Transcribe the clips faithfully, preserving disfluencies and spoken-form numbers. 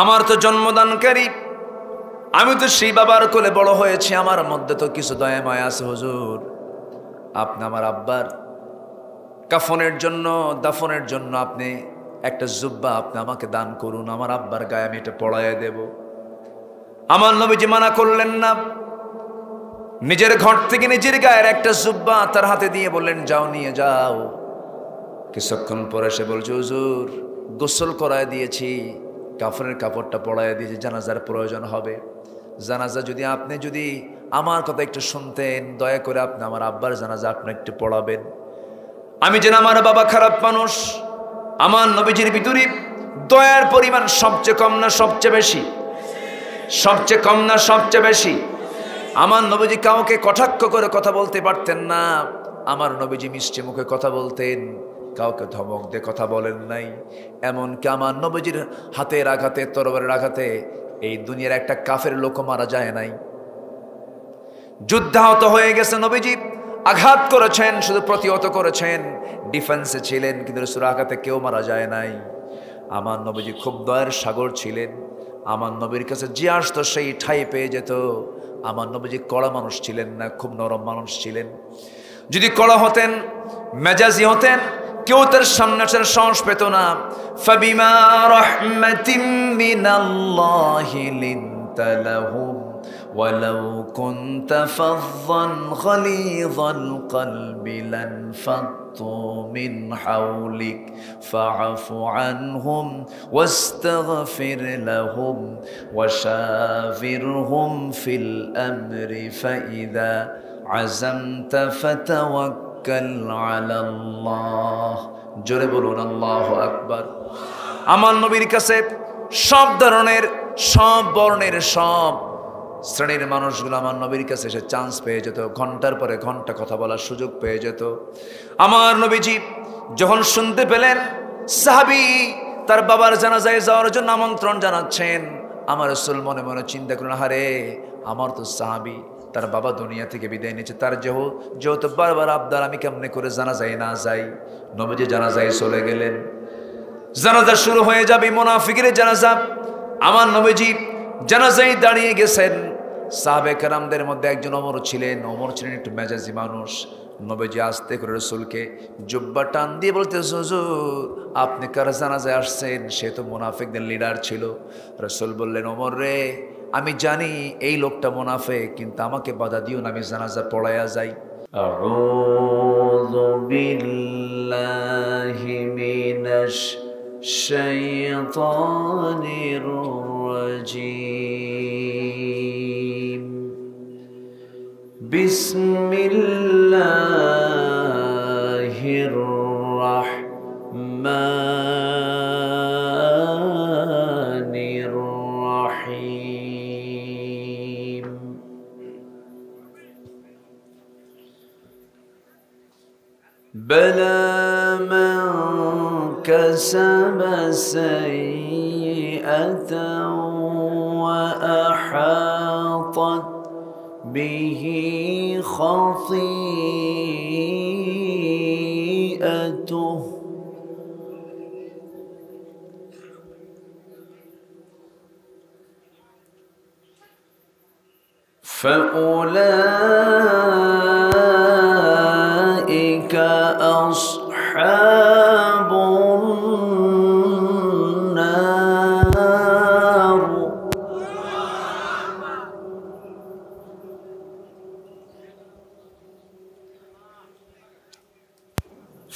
আমার তো জন্মদানকারী, আমি তো সেই বাবার কোলে বড় হয়েছি, আমার মধ্যে তো কিছু দয়া মায়া আছে। হুজুর, আপনি আমার আব্বার কাফনের জন্য, দাফনের জন্য আপনি একটা জুব্বা আপনি আমাকে দান করুন, আমার আব্বার গায়ে আমি এটা পড়াইয়া দেব। আমার নবীজি মানা করলেন না, নিজের ঘর থেকে নিজের গায়ের একটা জুব্বা তার হাতে দিয়ে বললেন, যাও নিয়ে যাও। কিছুক্ষণ পরে সে বলছে, হুজুর গোসল করায় দিয়েছি, কাফনের কাপড়টা পড়াইয়া দিয়েছি, জানাজার প্রয়োজন হবে, জানাজা যদি আপনি যদি আমার কথা একটু শুনতেন, দয়া করে আপনি আমার আব্বার জানাজা আপনি একটু পড়াবেন। আমি যেন আমার বাবা খারাপ মানুষ, আমার নবীজির ভিতরে দয়ার পরিমাণ সবচেয়ে কম না সবচেয়ে বেশি? সবচেয়ে কম না সবচেয়ে বেশি? আমার নবীজি কাউকে কটাক্ষ করে কথা বলতে পারতেন না, আমার নবীজি মিষ্টি মুখে কথা বলতেন, কাউকে ধমক দিয়ে কথা বলেন নাই। এমনকি আমার নবীজির হাতের আঘাতে, তরবারের আঘাতে এই দুনিয়ার একটা কাফের লোক মারা যায় নাই। যুদ্ধাহত হয়ে গেছে নবীজি, আঘাত করেছেন, শুধু প্রতিহত করেছেন, ডিফেন্সে ছিলেন, কিন্তু রাসূলের আঘাতে কেউ মারা যায় নাই। আমার নবীজি খুব দয়ার সাগর ছিলেন, আমার নবীর কাছে যে আসতো সেই ঠাই পেয়ে যেত। আমার নবীজি কড়া মানুষ ছিলেন না, খুব নরম মানুষ ছিলেন। যদি কড়া হতেন, মেজাজি হতেন, কেউ তার সামনে আসার সাহস পেত না। ফাবিমা রাহমাতিন মিনাল্লাহি লিনতা লাহুম ওয়ালাউ কুনতা ফাযযান গালিযাল কলবি লানফাদু মিন হাওলিক ফাআফু আনহুম ওয়াস্তাগফির লাহুম ওয়াশাবিরহুম ফিল আমরি ফাইযা আযামতা ফাতাওয়াক্কাল আলা আল্লাহ। জোরে বলুন আল্লাহু আকবার। আমার নবীর কাছে সব ধরনের, সব বর্ণের, সব শ্রেণীর মানুষগুলো আমার নবীর কাছে এসে চান্স পেয়ে যেত, ঘন্টার পরে ঘন্টা কথা বলার সুযোগ পেয়ে যেত। আমার নবীজি যখন শুনতে পেলেন সাহাবী তার বাবার জানাজায় যাওয়ার জন্য আমন্ত্রণ জানাচ্ছেন, আমার রাসূল মনে মনে চিন্তা করলেন, হারে আমার তো সাহাবী, তার বাবা দুনিয়া থেকে বিদায় নিয়েছে, তার যেহ যেহেতু বারবার আবদার, আমি কেমনে করে জানা যায় না যাই। নবীজি জানাজায় চলে গেলেন, জানাজা শুরু হয়ে যাবে, মুনাফিকের জানাজা। আমার নবীজি জানাজায় দাঁড়িয়ে গেছেন। সাহাবে কেরামদের মধ্যে একজন ওমর ছিলেন, ওমর ছিলেন একটু মেজাজি মানুষ। নবীজি আসতে করে রাসূলকে জুব্বা টান দিয়ে বলতে, হুজুর আপনি কার জানাজায় আসছেন? সে তো মুনাফিকদের লিডার ছিল। রাসূল বললেন, ওমর রে, আমি জানি এই লোকটা মুনাফিক, কিন্তু আমাকে বাধা দিও না, আমি জানাজা পড়ায়া যাই। আউযু বিল্লাহি মিনাশ শাইতানির রাজীম। বিসমিল্লাহির রাহমানির রাহিম। بلى من كسب سيئة وأحاطت به خطيئته فأولئك أصحاب النار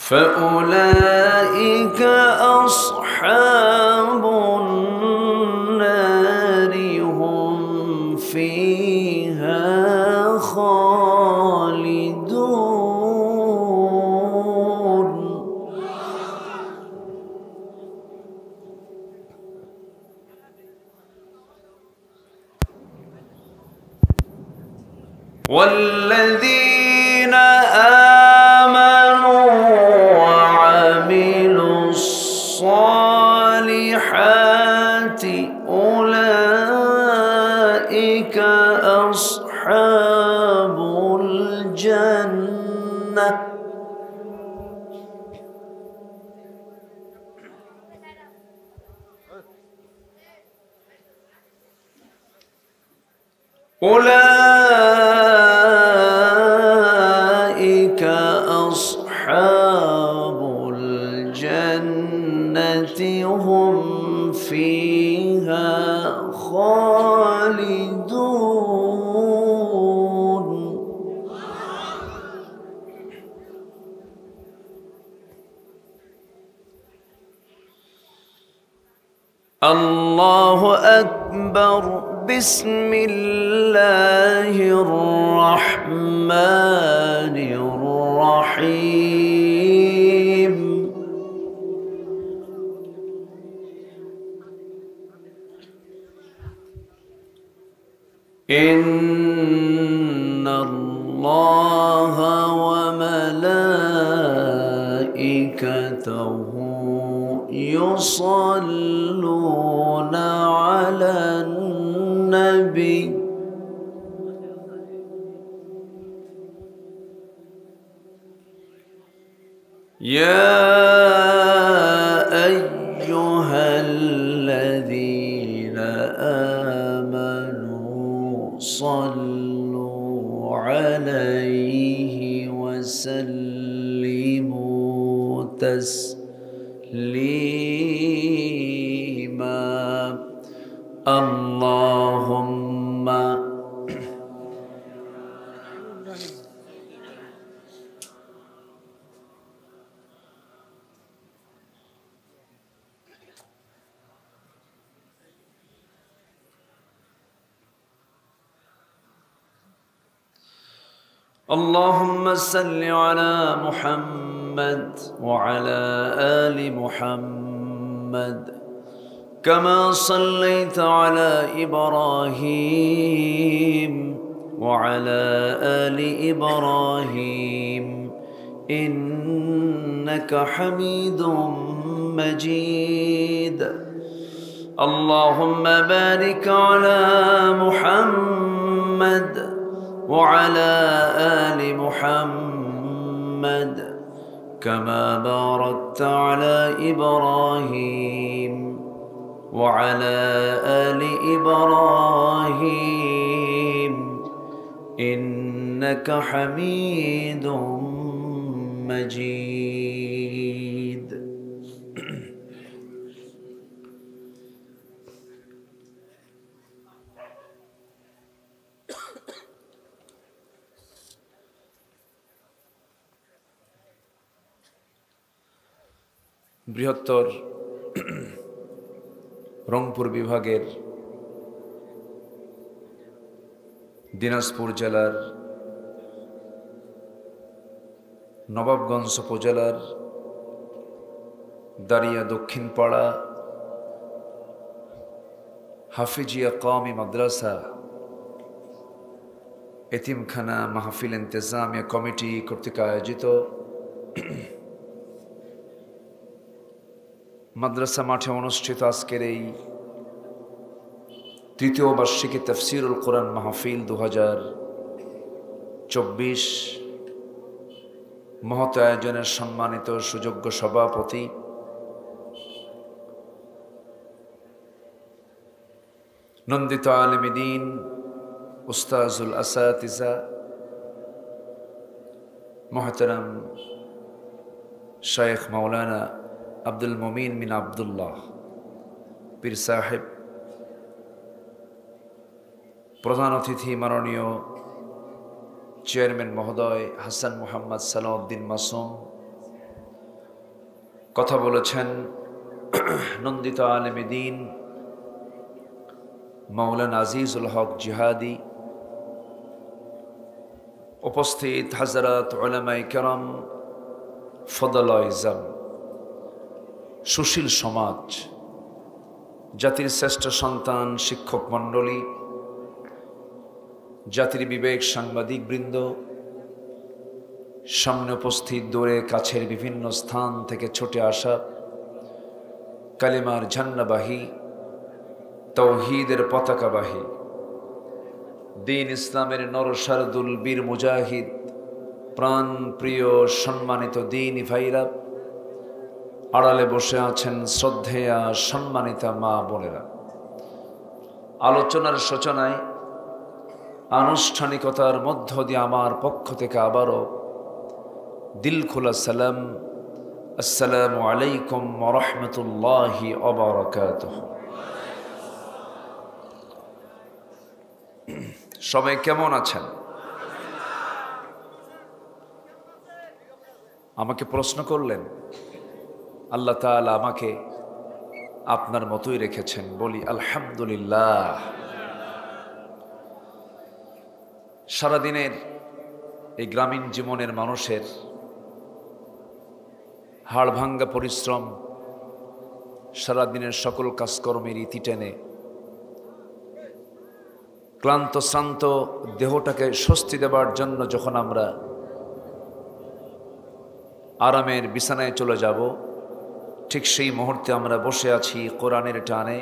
فأولئك أصحاب النار هم فيها خالدون والذين آمنوا وعملوا الصالحات أولئك أصحاب الجنة أولئك أصحاب الجنة هم فيها خالدون. الله أكبر. بسم الله الرحمن الرحيم. إن الله وملائكته يصلون على النبي يا أيها الذين آمنوا صلوا عليه وسلموا تسليما. اللهم اللهم صل على محمد وعلى آل محمد كما صليت على إبراهيم وعلى آل إبراهيم إنك حميد مجيد. اللهم بارك على محمد وعلى آل محمد كما باركت على إبراهيم وعلى آل إبراهيم إنك حميد مجيد. বৃহত্তর রংপুর বিভাগের দিনাজপুর জেলার নবাবগঞ্জ উপজেলার দারিয়া দক্ষিণপাড়া হাফিজিয়া কওমি মাদ্রাসা এতিমখানা মাহফিল ইন্তেজামিয়া কমিটি কর্তৃক আয়োজিত মাদ্রাসা মাঠে অনুষ্ঠিত আজকের এই তৃতীয় বার্ষিকী তাফসিরুল কোরআন মাহফিল দু হাজার চব্বিশ মহৎ আয়োজনের সম্মানিত সুযোগ্য সভাপতি নন্দিত আলেমীন উস্তাজুল আসাতিজা মোহতারাম শায়েখ মাওলানা আব্দুল মুমিন বিন আব্দুল্লাহ পীর সাহেব, প্রধান অতিথি মাননীয় চেয়ারম্যান মহোদয় হাসান মোহাম্মদ সালাউদ্দিন মাসুম, কথা বলেছেন নন্দিত আলেম দ্বীন মাওলানা আজিজুল হক জিহাদি, উপস্থিত হযরত উলামায়ে কেরাম, ফদলায়ে আজম, সুশীল সমাজ, জাতির শ্রেষ্ঠ সন্তান শিক্ষক মণ্ডলী, জাতির বিবেক সাংবাদিকবৃন্দ, সামনে উপস্থিত দূরে কাছের বিভিন্ন স্থান থেকে ছুটে আসা কালেমার ঝান্নাবাহী, তৌহিদের পতাকাবাহী, দিন ইসলামের নরসারদুল বীর মুজাহিদ প্রাণ প্রিয় সম্মানিত দীনী ভাইরা, আড়ালে বসে আছেন শ্রদ্ধেয়া সম্মানিতা মা বোনেরা, আলোচনার সূচনায় আনুষ্ঠানিকতার মধ্য দিয়ে আমার পক্ষ থেকে আবারও দিল খোলা সালাম, আসসালামু আলাইকুম ওয়া রাহমাতুল্লাহি ওয়া বারাকাতুহু। সবাই কেমন আছেন? আমাকে প্রশ্ন করলেন, আল্লাহ তাআলা আমাকে আপনার মতোই রেখেছেন, বলি আলহামদুলিল্লাহ। সারাদিনের এই গ্রামীণ জীবনের মানুষের হাড়ভাঙ্গা পরিশ্রম, সারাদিনের সকল কাজকর্মের ইতি টেনে ক্লান্ত শ্রান্ত দেহটাকে স্বস্তি দেওয়ার জন্য যখন আমরা আরামের বিছানায় চলে যাব, ঠিক সেই মুহূর্তে আমরা বসে আছি কোরআনের টানে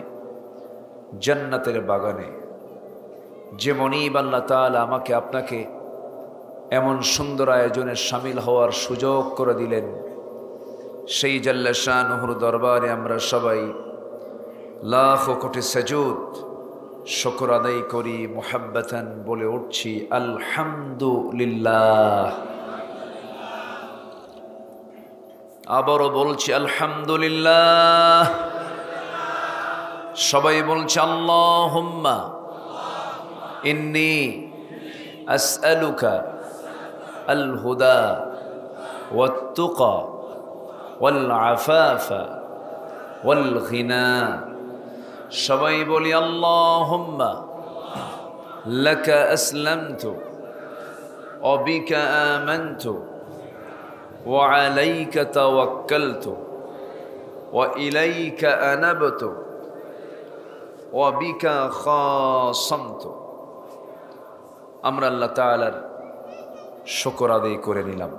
জান্নাতের বাগানে। যে মনিব আল্লাহ তাআলা আমাকে আপনাকে এমন সুন্দর আয়োজনে সামিল হওয়ার সুযোগ করে দিলেন, সেই জাল্লা শানুহুর দরবারে আমরা সবাই লাখো কোটি সাজুদ শুকর আদায় করি, মুহাব্বাতান বলে উঠছি আলহামদুলিল্লাহ। আবারও বলছি আলহামদুলিল্লাহ। সবাই বলছে আল্লাহুম্মা ইন্নী আসআলুকা আল হুদা ওয়াত তুকা ওয়াল আফাফা ওয়াল গিনা। সবাই বলি আল্লাহুম্মা লাকা আসলামতু ওয়া বিকা আমানতু ওয়া আলাইকা তাওয়াক্কালতু ওয়া ইলাইকা আনাবতু ওয়া বিকা খাসামতু। আমরা আল্লাহ তাআলার শুকর আদায় করে নিলাম।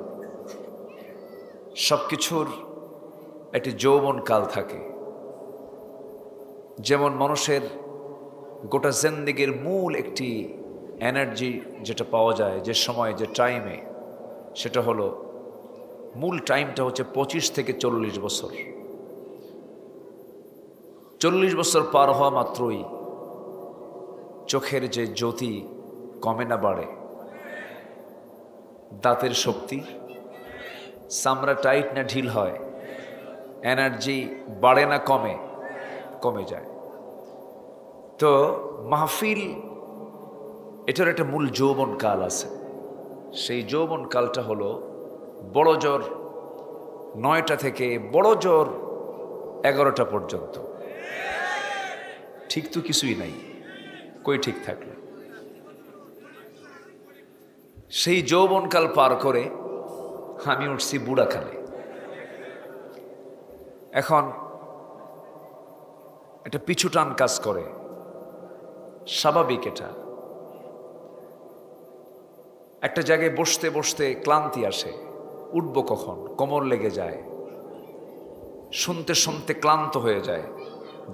সব কিছুর একটি যৌবনকাল থাকে, যেমন মানুষের গোটা জিন্দেগির মূল একটি এনার্জি যেটা পাওয়া যায় যে সময় যে টাইমে, সেটা হলো মূল টাইমটা হচ্ছে পঁচিশ থেকে চল্লিশ বছর। চল্লিশ বছর পার হওয়া মাত্রই চোখের যে জ্যোতি কমে না বাড়ে, দাঁতের শক্তি, চামড়া টাইট না ঢিল হয়, এনার্জি বাড়ে না কমে, কমে যায়। তো মাহফিল এটার একটা মূল যৌবনকাল আছে। সেই যৌবনকালটা হলো বড় জোর নয়টা থেকে বড় জোর এগারোটা পর্যন্ত। ঠিক তো কিছুই নাই, কই ঠিক থাকলো। সেই যৌবনকাল পার করে আমি উঠছি বুড়াকালে। এখন একটা পিছুটান কাজ করে, স্বাভাবিক। এটা একটা জায়গায় বসতে বসতে ক্লান্তি আসে, উঠব কখন, কোমর লেগে যায়, শুনতে শুনতে ক্লান্ত হয়ে যায়।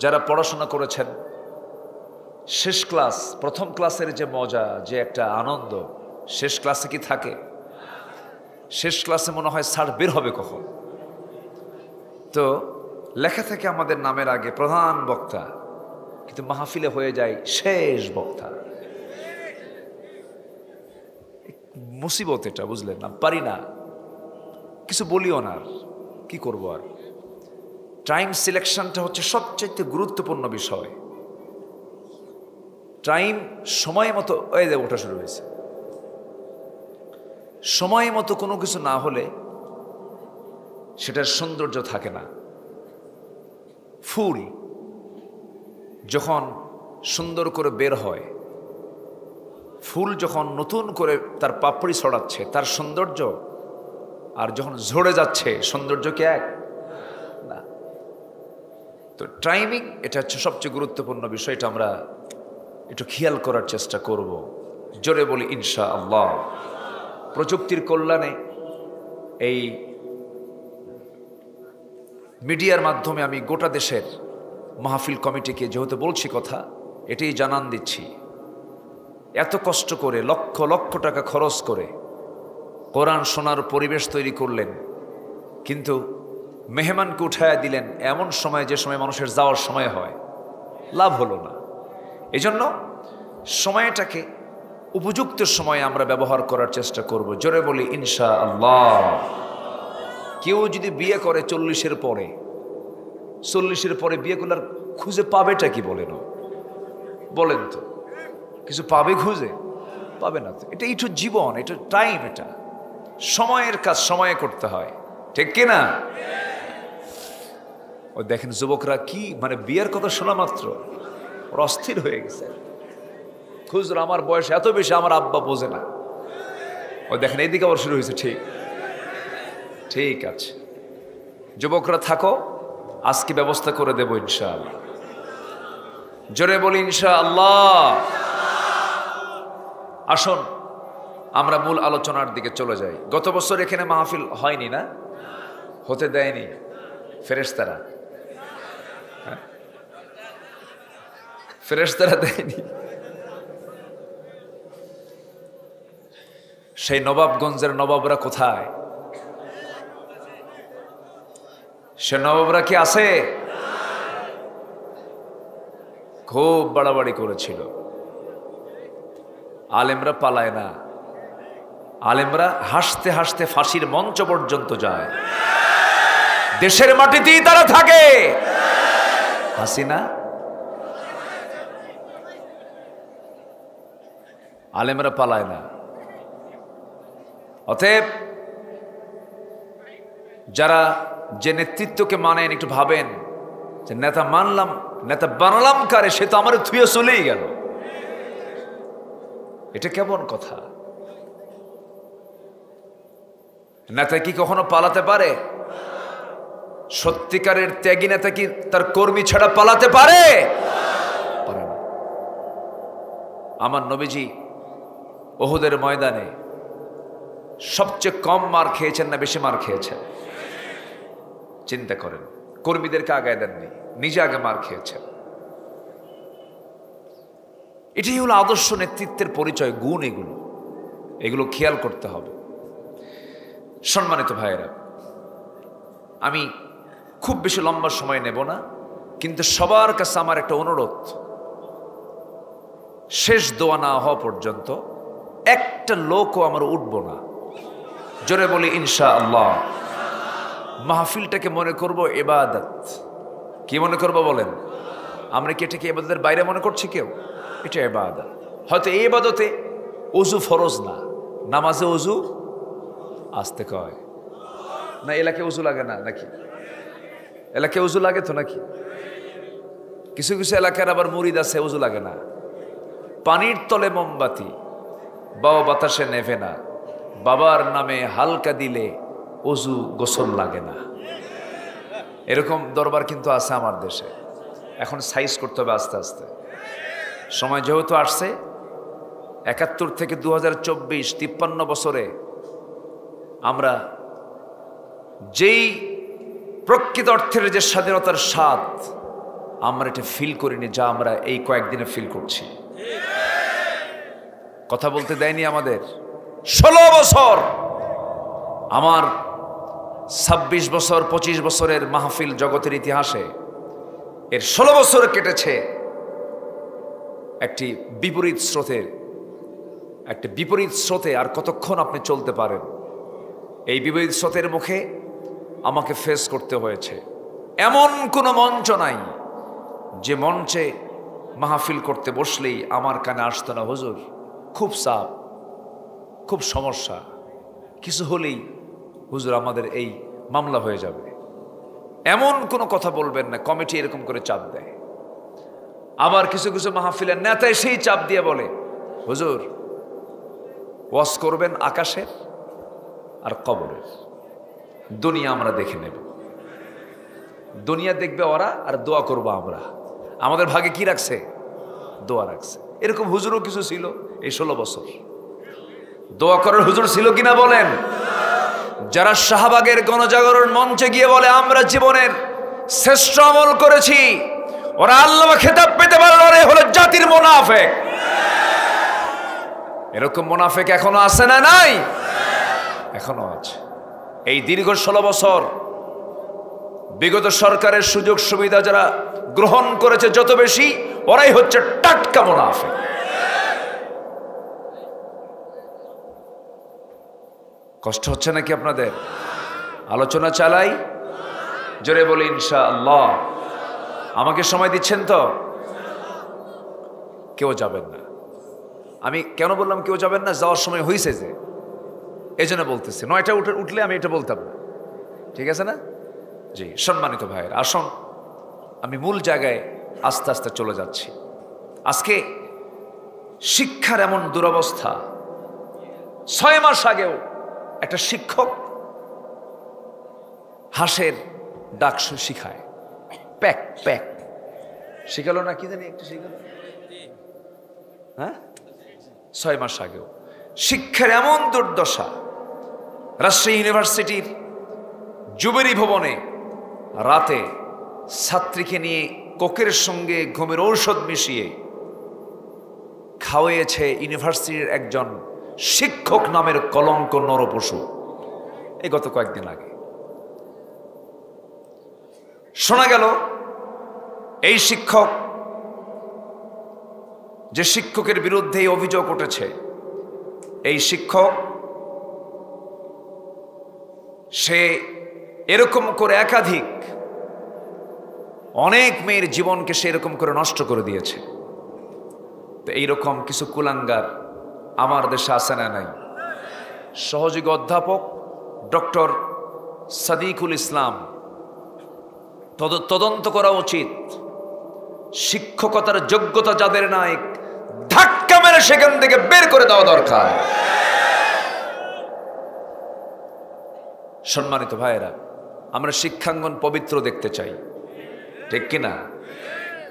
যারা পড়াশোনা করেছেন, শেষ ক্লাস, প্রথম ক্লাসের যে মজা, যে একটা আনন্দ, শেষ ক্লাসে কি থাকে? শেষ ক্লাসে মনে হয় স্যার বের হবে কখন। তো লেখা থেকে আমাদের নামের আগে প্রধান বক্তা, কিন্তু মাহফিলে হয়ে যায় শেষ বক্তা। মুসিবত এটা, বুঝলেন না? পারি না, কিছু বলিও না, কি করবো আর। টাইম সিলেকশনটা হচ্ছে সবচেয়ে গুরুত্বপূর্ণ বিষয়। টাইম সময় মতো এই যে ওঠা শুরু হয়েছে, সময় মতো কোনো কিছু না হলে সেটার সৌন্দর্য থাকে না। ফুল যখন সুন্দর করে বের হয়, ফুল যখন নতুন করে তার পাপড়ি ছড়াচ্ছে তার সৌন্দর্য, আর যখন ঝরে যাচ্ছে সৌন্দর্য কি এক না? তো টাইমিং এটা হচ্ছে সবচেয়ে গুরুত্বপূর্ণ বিষয়টা, আমরা একটু খেয়াল করার চেষ্টা করব। জোরে বলি ইনশাআল্লাহ। প্রযুক্তির কল্যাণে এই মিডিয়ার মাধ্যমে আমি গোটা দেশের মাহফিল কমিটিকে যেহেতু বলছি কথা, এটাই জানান দিচ্ছি। এত কষ্ট করে লক্ষ লক্ষ টাকা খরচ করে কোরআন শোনার পরিবেশ তৈরি করলেন, কিন্তু মেহমানকে উঠায়া দিলেন এমন সময় যে সময় মানুষের যাওয়ার সময় হয়, লাভ হলো না। এজন্য সময়টাকে উপযুক্ত সময়ে আমরা ব্যবহার করার চেষ্টা করব। জোরে বলি ইনশাআল্লাহ। কেউ যদি বিয়ে করে চল্লিশের পরে, চল্লিশের পরে বিয়েগুলার খুঁজে পাবেটা কি বলেন? বলেন তো, কিছু পাবে খুঁজে? পাবে না তো। এটা একটু জীবন, এটা টাইম, এটা সময়ের কাজ, সময়ে করতে হয়, ঠিক কিনা? ও দেখেন যুবকরা কি মানে বিয়ের কথা শোনা মাত্র অস্থির হয়ে গেছে। খুচরা আমার বয়স এত বেশি, আমার আব্বা বোঝে না। ও দেখেন এইদিকে আবার শুরু হয়েছে। ঠিক ঠিক আছে, যুবকরা থাকো, আজকে ব্যবস্থা করে দেব ইনশাআল্লাহ। জোরে বলি ইনশাআল্লাহ। আসুন আমরা মূল আলোচনার দিকে চলে যাই। গত বছর এখানে মাহফিল হয়নি, না হতে দেয়নি ফেরেশতারা? ফেরেশতারা দেয়নি। সেই নবাবগঞ্জের নবাবরা কোথায়? সে নবাবরা কি আছে? খুব বাড়াবাড়ি করেছিল। আলেমরা পালায় না, আলেমরা হাসতে হাসতে ফাঁসির মঞ্চ পর্যন্ত যায়। দেশের মাটিতেই তারা থাকে। হাসিনা আলেমরা পালায় না। অতএব যারা যে নেতৃত্বকে মানেন, একটু ভাবেন যে নেতা মানলাম, নেতা বানালাম কারে, সে তো আমার থুয়ে চলেই গেল। এটা কেমন কথা? নেতা কি কখনো পালাতে পারে? সত্যিকারের ত্যাগী নেতা কি তার কর্মী ছাড়া পালাতে পারে? পারে না। আমার নবীজি ওহুদের ময়দানে সবচেয়ে কম মার খেয়েছেন না বেশি মার খেয়েছেন? চিন্তা করেন, কর্মীদেরকে আগায় দেননি, নিজে আগে মার খেয়েছেন। এটাই হলো আদর্শ নেতৃত্বের পরিচয়, গুণ এগুলো, এগুলো খেয়াল করতে হবে। সম্মানিত ভাইয়েরা, আমি খুব বেশি লম্বা সময় নেব না, কিন্তু সবার কাছে আমার একটা অনুরোধ, শেষ দোয়া না হওয়া পর্যন্ত একটা লোকও আমরা উঠব না। জোরে বলি ইনশাআল্লাহ। মাহফিলটাকে মনে করব ইবাদত। কি মনে করব বলেন? আমরা কি এটাকে ইবাদতের বাইরে মনে করছি? কেউ এটা ইবাদত। হয়তো এই ইবাদতে ওযু ফরজ না, নামাজে ওযু আসতে কয় না, এলাকে ওযু লাগে না নাকি? এলাকে ওযু লাগে তো নাকি? কিছু কিছু এলাকার আবার মুরিদ আছে ওযু লাগে না। পানির তলে মোমবাতি, বাবা বাতাসে নেভে না, বাবার নামে হালকা দিলে অজু গোসল লাগে না। এরকম দরবার কিন্তু আছে আমার দেশে। এখন সাইজ করতে হবে আস্তে আস্তে। সময় যেহেতু আসছে, একাত্তর থেকে দু হাজার চব্বিশ তিপ্পান্ন বছরে আমরা যেই প্রকৃত অর্থের যে স্বাধীনতার স্বাদ আমরা এটা ফিল করিনি, যা আমরা এই কয়েকদিনে ফিল করছি। কথা বলতে দেয়নি আমাদের ষোলো বছর। আমার ছাব্বিশ বছর পঁচিশ বছরের মাহফিল জগতের ইতিহাসে এর ষোলো বছর কেটেছে একটি বিপরীত স্রোতের, একটি বিপরীত স্রোতে। আর কতক্ষণ আপনি চলতে পারেন? এই বিপরীত স্রোতের মুখে আমাকে ফেস করতে হয়েছে। এমন কোনো মঞ্চ নাই যে মঞ্চে মাহফিল করতে বসলেই আমার কানে আসতো না, হুজুর খুব চাপ, খুব সমস্যা, কিছু হলেই হুজুর আমাদের এই মামলা হয়ে যাবে। এমন কোনো কথা বলবেন না, কমিটি এরকম করে চাপ দেয়। আবার কিছু কিছু মাহফিলের নেতা সেই চাপ দিয়ে বলে, হুজুর ওয়াজ করবেন আকাশের আর কবরের, দুনিয়া আমরা দেখে নেব। দুনিয়া দেখবে ওরা আর দোয়া করব আমরা। আমাদের ভাগে কি রাখছে? দোয়া রাখছে। এরকম হুজুরও কিছু ছিল এই ষোলো বছর। দোয়া করার হুজুর ছিল কিনা বলেন? যারা শাহবাগের গণজাগরণ মঞ্চে গিয়ে বলে আমরা জীবনের শ্রেষ্ঠ আমল করেছি, ওরা আল্লাহ খেতাব পেতে পারে না, ওরা হলো জাতির মুনাফিক। এরকম মুনাফিক এখনো আছে না? নাই, এখনো আছে। এই দীর্ঘ ষোলো বছর বিগত সরকারের সুযোগ সুবিধা যারা গ্রহণ করেছে যত বেশি, ওরাই হচ্ছে টাটকা মুনাফিক। কষ্ট হচ্ছে নাকি আপনাদের? আলোচনা চালাই, জোরে বলি ইনশাআল্লাহ। আমাকে সময় দিচ্ছেন তো? কেউ যাবেন না। আমি কেন বললাম কেউ যাবেন না? যাওয়ার সময় হয়েছে যে, এই জন্য বলতেছি। নয়টা উঠে উঠলে আমি এটা বলতাম না, ঠিক আছে না? জি, সম্মানিত ভাইয়ের আসন, আমি মূল জায়গায় আস্তে আস্তে চলে যাচ্ছি। আজকে শিক্ষার এমন দুরবস্থা, ছয় মাস আগেও একটা শিক্ষক হাঁসের ডাক শিখায়, প্যাক প্যাক শিখালো না কি জানি একটু শিখালো, হ্যাঁ, ছয় মাস আগেও। শিক্ষার এমন দুর্দশা, রাজশাহী ইউনিভার্সিটির জুবেরি ভবনে রাতে ছাত্রীকে নিয়ে কোকের সঙ্গে ঘুমের ঔষধ মিশিয়ে খাওয়াইয়েছে ইউনিভার্সিটির একজন শিক্ষক নামের কলঙ্ক নরপশু। এই গত কয়েকদিন আগে শোনা গেল এই শিক্ষক, যে শিক্ষকের বিরুদ্ধে এই অভিযোগ উঠেছে, এই শিক্ষক সে এরকম করে একাধিক অনেক মেয়ের জীবনকে সে এরকম করে নষ্ট করে দিয়েছে। তো এইরকম কিছু কুলাঙ্গার আমার দেশে আসে না নাই? সহযোগী অধ্যাপক ডক্টর সাদিকুল ইসলাম, তদন্ত করা উচিত। শিক্ষকতার যোগ্যতা যাদের নাই, ধাক্কা মেরে সেখান থেকে বের করে দেওয়া দরকার। সম্মানিত ভাইয়েরা, আমরা শিক্ষাঙ্গন পবিত্র দেখতে চাই, ঠিক কিনা?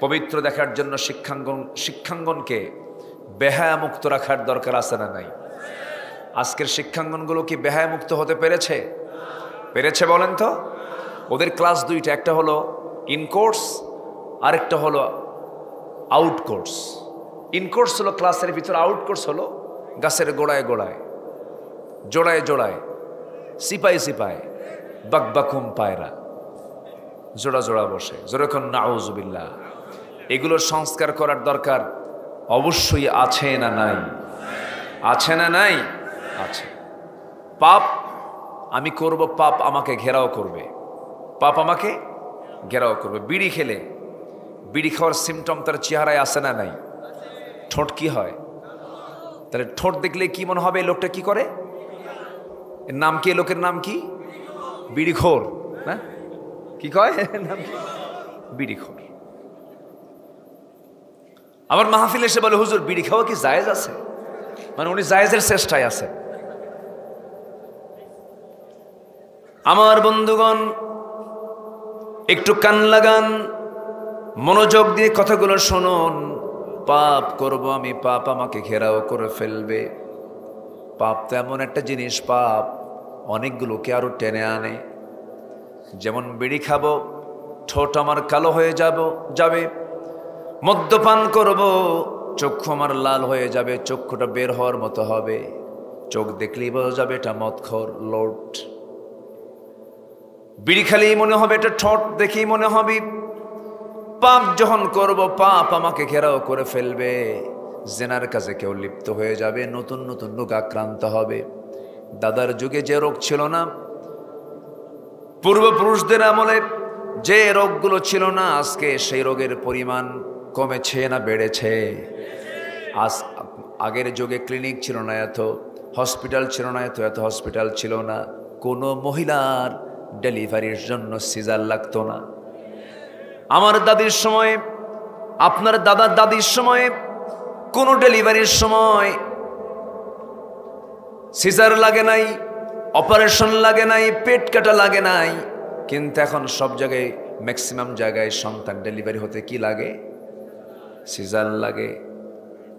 পবিত্র দেখার জন্য শিক্ষাঙ্গন শিক্ষাঙ্গনকে বেহায়ামুক্ত রাখার দরকার আছে না নাই? আজকের শিক্ষাঙ্গনগুলো কি বেহায়ামুক্ত হতে পেরেছে? পেরেছে বলেন তো? ওদের ক্লাস দুইটা, একটা হলো ইনকোর্স, আরেকটা হলো আউটকোর্স। ইনকোর্স হলো ক্লাসের ভিতরে, আউটকোর্স হলো গাছের গোড়ায় গোড়ায়, জোড়ায় জোড়ায়, সিপাই সিপাই, বাকবাকুম পায়রা, জোড়া জোড়া বসে, যেরকম নাউজুবিল্লাহ। এগুলো সংস্কার করার দরকার অবশ্যই আছে না নাই? আছে না নাই? আছে। পাপ আমি করব, পাপ আমাকে ঘেরাও করবে, পাপ আমাকে ঘেরাও করবে। বিড়ি খেলে, বিড়ি খাওয়ার সিমটম তার চেহারায় আসে না নাই? ঠোঁট কি হয়? তাহলে ঠোঁট দেখলে কি মনে হবে লোকটা কি করে? এর নাম কি? লোকের নাম কি? বিড়িখোর। না কি কয় নাম? বিড়িখোর। আবার মাহফিল এসে বলে হুজুর বিড়ি খাওয়া কি জায়েজ আছে? মানে উনি জায়েজের চেষ্টায় আছে। আমার বন্ধুগণ, একটু কান লাগান, মনোযোগ দিয়ে কথাগুলো শুনুন। পাপ করব আমি, পাপ আমাকে ঘেরাও করে ফেলবে। পাপ তো এমন একটা জিনিস, পাপ অনেকগুলোকে আরো টেনে আনে। যেমন বিড়ি খাবো, ঠোঁট আমার কালো হয়ে যাব যাবে। মদ্যপান করব, চক্ষু আমার লাল হয়ে যাবে, চক্ষুটা বের হওয়ার মতো হবে, চোখ দেখলেই বোঝা যাবে এটা মদখোর লোট। বিড়ি খালেই মনে হবে, এটা ঠোঁট দেখেই মনে হবে। পাপ যখন করব, পাপ আমাকে ঘেরাও করে ফেলবে। জেনার কাছে কেউ লিপ্ত হয়ে যাবে, নতুন নতুন রোগ আক্রান্ত হবে। দাদার যুগে যে রোগ ছিল না, পূর্বপুরুষদের আমলে যে রোগগুলো ছিল না, আজকে সেই রোগের পরিমাণ কমেছে না বেড়েছে? আজ আগের যুগে ক্লিনিক ছিল না, এত হসপিটাল ছিল না, এত এত হসপিটাল ছিল না। কোনো মহিলার ডেলিভারির জন্য সিজার লাগতো না। আমার দাদির সময়ে, আপনার দাদার দাদির সময়ে কোনো ডেলিভারির সময় সিজার লাগে নাই, অপারেশন লাগে নাই, পেট কাটা লাগে নাই। কিন্তু এখন সব জায়গায়, ম্যাক্সিমাম জায়গায় সন্তান ডেলিভারি হতে কি লাগে? সিজার লাগে।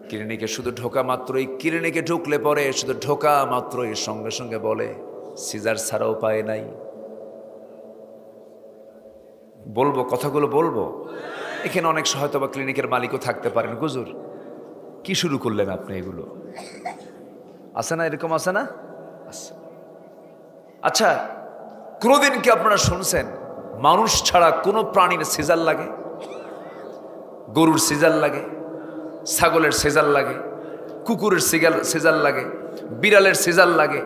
ক্লিনিকে শুধু ঢোকা মাত্রই, ক্লিনিকে ঢুকলে পরে শুধু ঢোকা মাত্রই সঙ্গে সঙ্গে বলে সিজার ছাড়া উপায় নাই। বলবো কথাগুলো বলবো। এখানে অনেক হয়তো বা ক্লিনিকের মালিকও থাকতে পারেন, হুজুর কি শুরু করলেন আপনি এগুলো? আছে না এরকম? আছে না? আচ্ছা, কোনোদিন কি আপনারা শুনছেন মানুষ ছাড়া কোনো প্রাণীর সিজার লাগে? গরুর সিজার লাগে, ছাগলের সিজার লাগে, কুকুরের সিজার সিজার লাগে, বিড়ালের সিজার লাগে,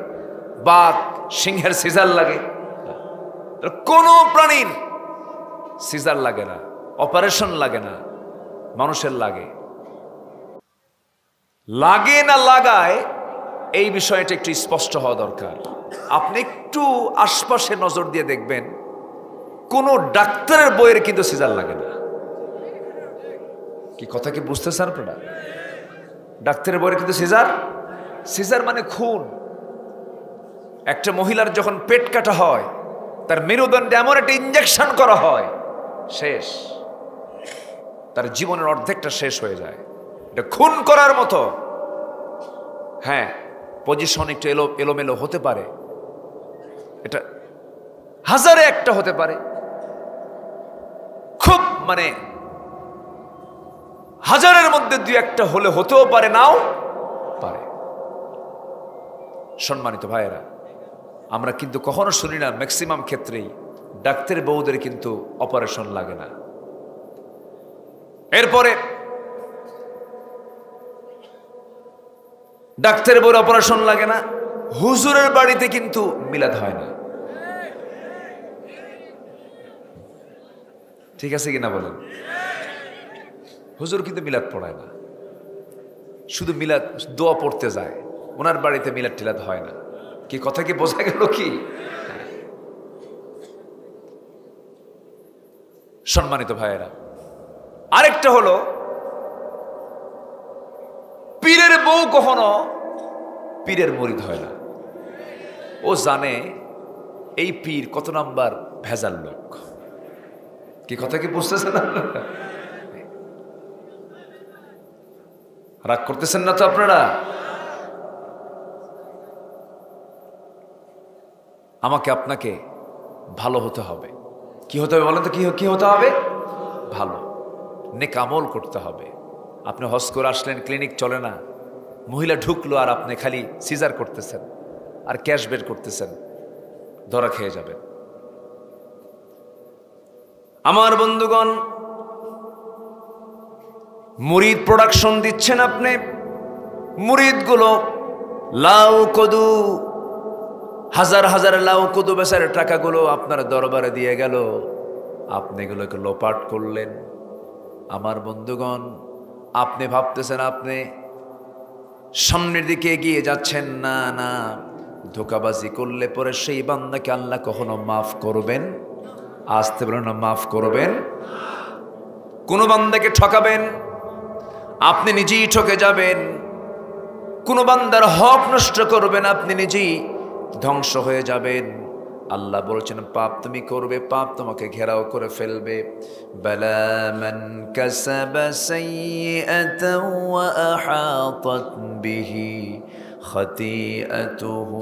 বাঘ সিংহের সিজার লাগে, কোনো প্রাণীর সিজার লাগে না, অপারেশন লাগে না, মানুষের লাগে। লাগে না লাগায় এই বিষয়টা একটু স্পষ্ট হওয়া দরকার। আপনি একটু আশপাশে নজর দিয়ে দেখবেন, কোনো ডাক্তারের বইয়ের কিন্তু সিজার লাগে না। কি কথা কি বুঝতেছেন আপনারা? ডাক্তারের বইয়ের কিন্তু সিজার, সিজার মানে খুন। একটা মহিলার যখন পেট কাটা হয়, তার মেরুদণ্ডে এমন একটা ইঞ্জেকশন করা হয়, শেষ, তার জীবনের অর্ধেকটা শেষ হয়ে যায়। এটা খুন করার মতো। হ্যাঁ, পজিশন একটু এলো এলোমেলো হতে পারে, এটা হাজারে একটা হতে পারে, খুব মানে হাজারের মধ্যে দুই একটা হলে হতেও পারে, নাও পারে। সম্মানিত ভাইয়েরা, আমরা কিন্তু কখনো শুনি না, ম্যাক্সিমাম ক্ষেত্রেই ডাক্তার বউদের কিন্তু অপারেশন লাগে না। এরপরে ডাক্তার বউর অপারেশন লাগে না, হুজুরের বাড়িতে কিন্তু মিলাদ হয় না। ঠিক আছে কিনা বলেন? হুজুর কিন্তু মিলাদ পড়ায় না, শুধু মিলাদ দোয়া পড়তে যায়, ওনার বাড়িতে মিলাদ টিলাদ হয় না। কি কথা কি বোঝা গেল? কি সম্মানিত ভাইয়েরা, আরেকটা হলো পীরের বউ কখনো পীরের মুরিদ হয় না। ও জানে এই পীর কত নাম্বার ভেজাল লোক। কি কথা কি বুঝতেছেন? রাগ করতেছেন না তো আপনারা? আমাকে আপনাকে ভালো হতে হবে। কি হতে হবে বলেন তো? কি হতে হবে? ভালো, নেক আমল করতে হবে। আপনি হজ করে আসলেন, ক্লিনিক চলে না, মহিলা ঢুকলো আর আপনি খালি সিজার করতেছেন আর ক্যাশ বের করতেছেন, ধরা খেয়ে যাবেন। আমার বন্ধুগণ, মুরিদ প্রোডাকশন দিচ্ছেন আপনি, মুরিদগুলো লাউ কদু, হাজার হাজার লাউ কদু বেচার টাকাগুলো আপনার দরবারে দিয়ে গেল, আপনি এগুলোকে লোপাট করলেন। আমার বন্ধুগণ, আপনি ভাবতেছেন আপনি সামনের দিকে এগিয়ে যাচ্ছেন, না না, ধোঁকাবাজি করলে পরে সেই বান্দাকে আল্লাহ কখনো মাফ করবেন, আসতে পারেন না, মাফ করবেন, কোনো বান্দাকে ঠকাবেন, আপনি নিজেই ঠকে যাবেন, কোনো বান্দার হক নষ্ট করবেন, আপনি নিজেই ধ্বংস হয়ে যাবেন। আল্লাহ বলছেন পাপ তুমি করবে, পাপ তোমাকে ঘেরাও করে ফেলবে। বালা মান কাসাবা সাইয়্যাতান ওয়া আহাতাত বিহি খাতিআতুহু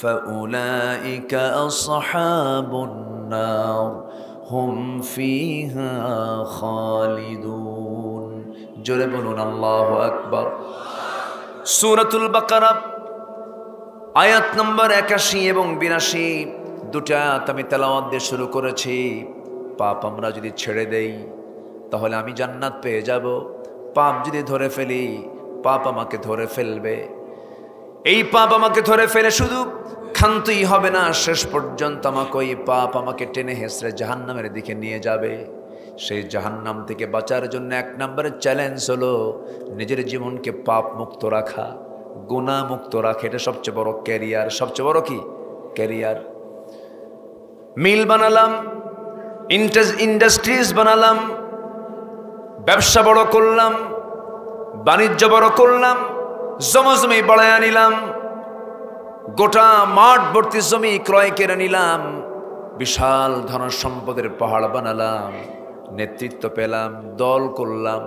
ফাউলাইকা আসহাবুন নার হুম ফিহা খালিদুন। জোরে বলুন আল্লাহু আকবার। সূরাতুল বাকারা আয়াত নম্বর একাশি এবং বিরাশি, দুটা আয়াত আমি তেলাওয়াত দিয়ে শুরু করেছি। পাপ আমরা যদি ছেড়ে দেই তাহলে আমি জান্নাত পেয়ে যাব, পাপ যদি ধরে ফেলি পাপ আমাকে ধরে ফেলবে, এই পাপ আমাকে ধরে ফেলে শুধু ক্ষান্তই হবে না, শেষ পর্যন্ত আমাকে ওই পাপ আমাকে টেনে হেঁচড়ে জাহান্নামের দিকে নিয়ে যাবে। সেই জাহান্নাম থেকে বাঁচার জন্য এক নম্বরের চ্যালেঞ্জ হলো নিজের জীবনকে পাপ মুক্ত রাখা, গুনাহ মুক্ত রাখে। এটা সবচেয়ে বড় ক্যারিয়ার, সবচেয়ে বড় কি ক্যারিয়ার। মিল বানালাম, ইন্ডাস্ট্রিজ বানালাম, ব্যবসা বড় করলাম, বাণিজ্য বড় করলাম, জমজমি বাড়ায় নিলাম, গোটা মাঠ ভর্তি জমি ক্রয় কেড়ে নিলাম, বিশাল ধন সম্পদের পাহাড় বানালাম, নেতৃত্ব পেলাম, দল করলাম,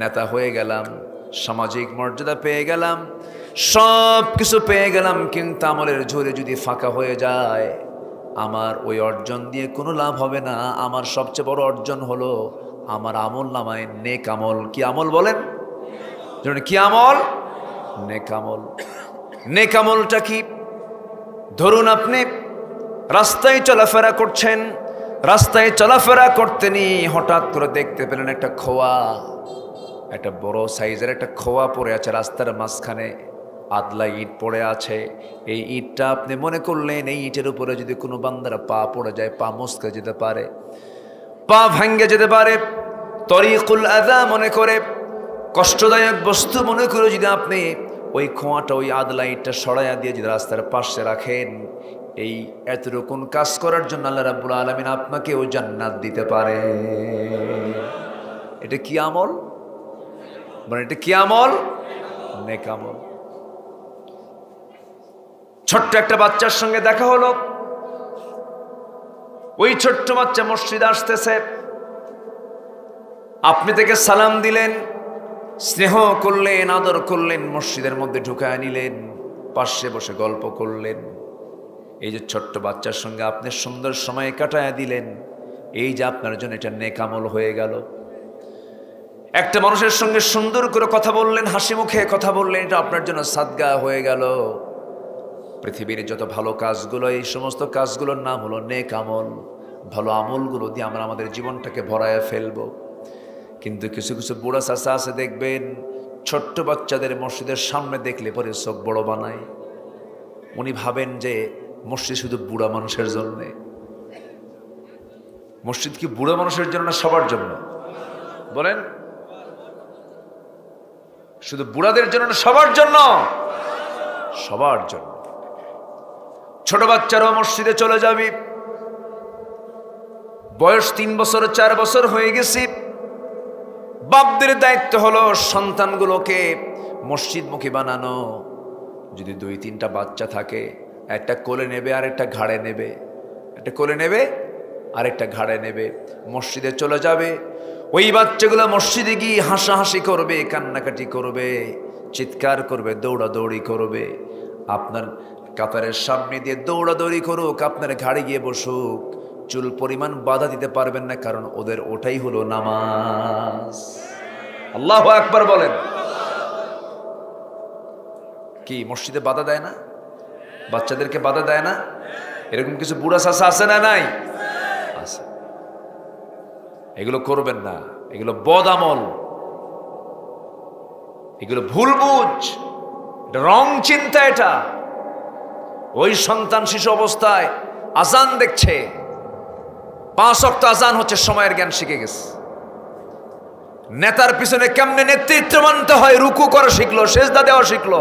নেতা হয়ে গেলাম, সামাজিক মর্যাদা পেয়ে গেলাম, সব কিছু পেয়ে গেলাম, কিন্তু আমলের ঝরে যদি ফাঁকা হয়ে যায়, আমার ওই অর্জন দিয়ে কোনো লাভ হবে না। আমার সবচেয়ে বড় অর্জন হলো আমার আমল নামায় নেক আমল। কি আমল বলেন? কি আমল? নেক আমল। নেক আমলটা কি? ধরুন আপনি রাস্তায় চলাফেরা করছেন, রাস্তায় চলাফেরা করতে নিয়ে হঠাৎ করে দেখতে পেলেন একটা খোয়া, একটা বড় সাইজের একটা খোয়া পড়ে আছে রাস্তার মাঝখানে। আদলা ইট পড়ে আছে, এই ইটটা আপনি মনে করলেন এই ইটের উপরে যদি কোনো বান্দারা পা পড়ে যায়, পা মুসকে যেতে পারে, পা ভাঙ্গে যেতে পারে। তরিকুল আদা মনে করে, কষ্টদায়ক বস্তু মনে করে যদি আপনি ওই খোঁয়াটা, ওই আদলা ইটটা সরাইয়া দিয়ে যদি রাস্তার পাশে রাখেন, এই এতরকম কাজ করার জন্য আল্লাহ রাব্বুল আলামিন আপনাকেও জান্নাত দিতে পারে। এটা কি আমল? মানে এটা কি আমল? নেক আমল। ছোট্ট একটা বাচ্চার সঙ্গে দেখা হলো, ওই ছোট্ট বাচ্চা মসজিদে আসতেছে, আপনি তাকে সালাম দিলেন, স্নেহ করলেন, আদর করলেন, মসজিদের মধ্যে ঢুকায় নিলেন, পাশে বসে গল্প করলেন। এই যে ছোট্ট বাচ্চার সঙ্গে আপনি সুন্দর সময় কাটায় দিলেন, এই যে আপনার জন্য এটা নেক আমল হয়ে গেল। একটা মানুষের সঙ্গে সুন্দর করে কথা বললেন, হাসি মুখে কথা বললেন, এটা আপনার জন্য সাদগা হয়ে গেল। পৃথিবীর যত ভালো কাজগুলো, এই সমস্ত কাজগুলোর নাম হলো নেক আমল। ভালো আমলগুলো দিয়ে আমরা আমাদের জীবনটাকে ভরায় ফেলব। কিন্তু কিছু কিছু বুড়া চাচা আছে দেখবেন, ছোট্ট বাচ্চাদের মসজিদের সামনে দেখলে পরে চোখ বড় বানায়। উনি ভাবেন যে মসজিদ শুধু বুড়া মানুষের জন্যে। মসজিদ কি বুড়া মানুষের জন্য না সবার জন্য? বলেন, শুধু বুড়াদের জন্য না সবার জন্য? সবার জন্য। ছোট বাচ্চারাও মসজিদে চলে যাবি, বয়স তিন বছর চার বছর হয়ে গেছি। বাপদের দায়িত্ব হলো সন্তানগুলোকে মসজিদমুখী বানানো। যদি দুই তিনটা বাচ্চা থাকে, একটা কোলে নেবে, আর একটা ঘাড়ে নেবে, একটা কোলে নেবে, আর একটা ঘাড়ে নেবে, মসজিদে চলে যাবে। ওই বাচ্চাগুলো মসজিদে গিয়ে হাসাহাসি করবে, কান্নাকাটি করবে, চিৎকার করবে, দৌড়াদৌড়ি করবে। আপনার কাতারের সামনে দিয়ে দৌড়াদৌড়ি করুক, আপনার ঘাড়ে গিয়ে বসুক, চুল পরিমাণ বাধা দিতে পারবেন না, কারণ ওদের ওটাই হলো নামাজ। আল্লাহু আকবার বলেন। কি মসজিদে বাধা দেয় না? বাচ্চাদেরকে বাধা দেয় না? এরকম কিছু বুড়া চাচা আছে না নাই? আছে। এগুলো করবেন না, এগুলো বদ আমল, এগুলো ভুল বুঝ, রং চিন্তা। এটা ওই সন্তান শিশু অবস্থায় আজান দেখছে, পাঁচ ওয়াক্ত আজান হচ্ছে, সময়ের জ্ঞান শিখে গেছে। নেতার পিছনে কেমনে নেতৃত্ব মানতে হয় রুকু করা শিখলো, সেজদা দেওয়া শিখলো।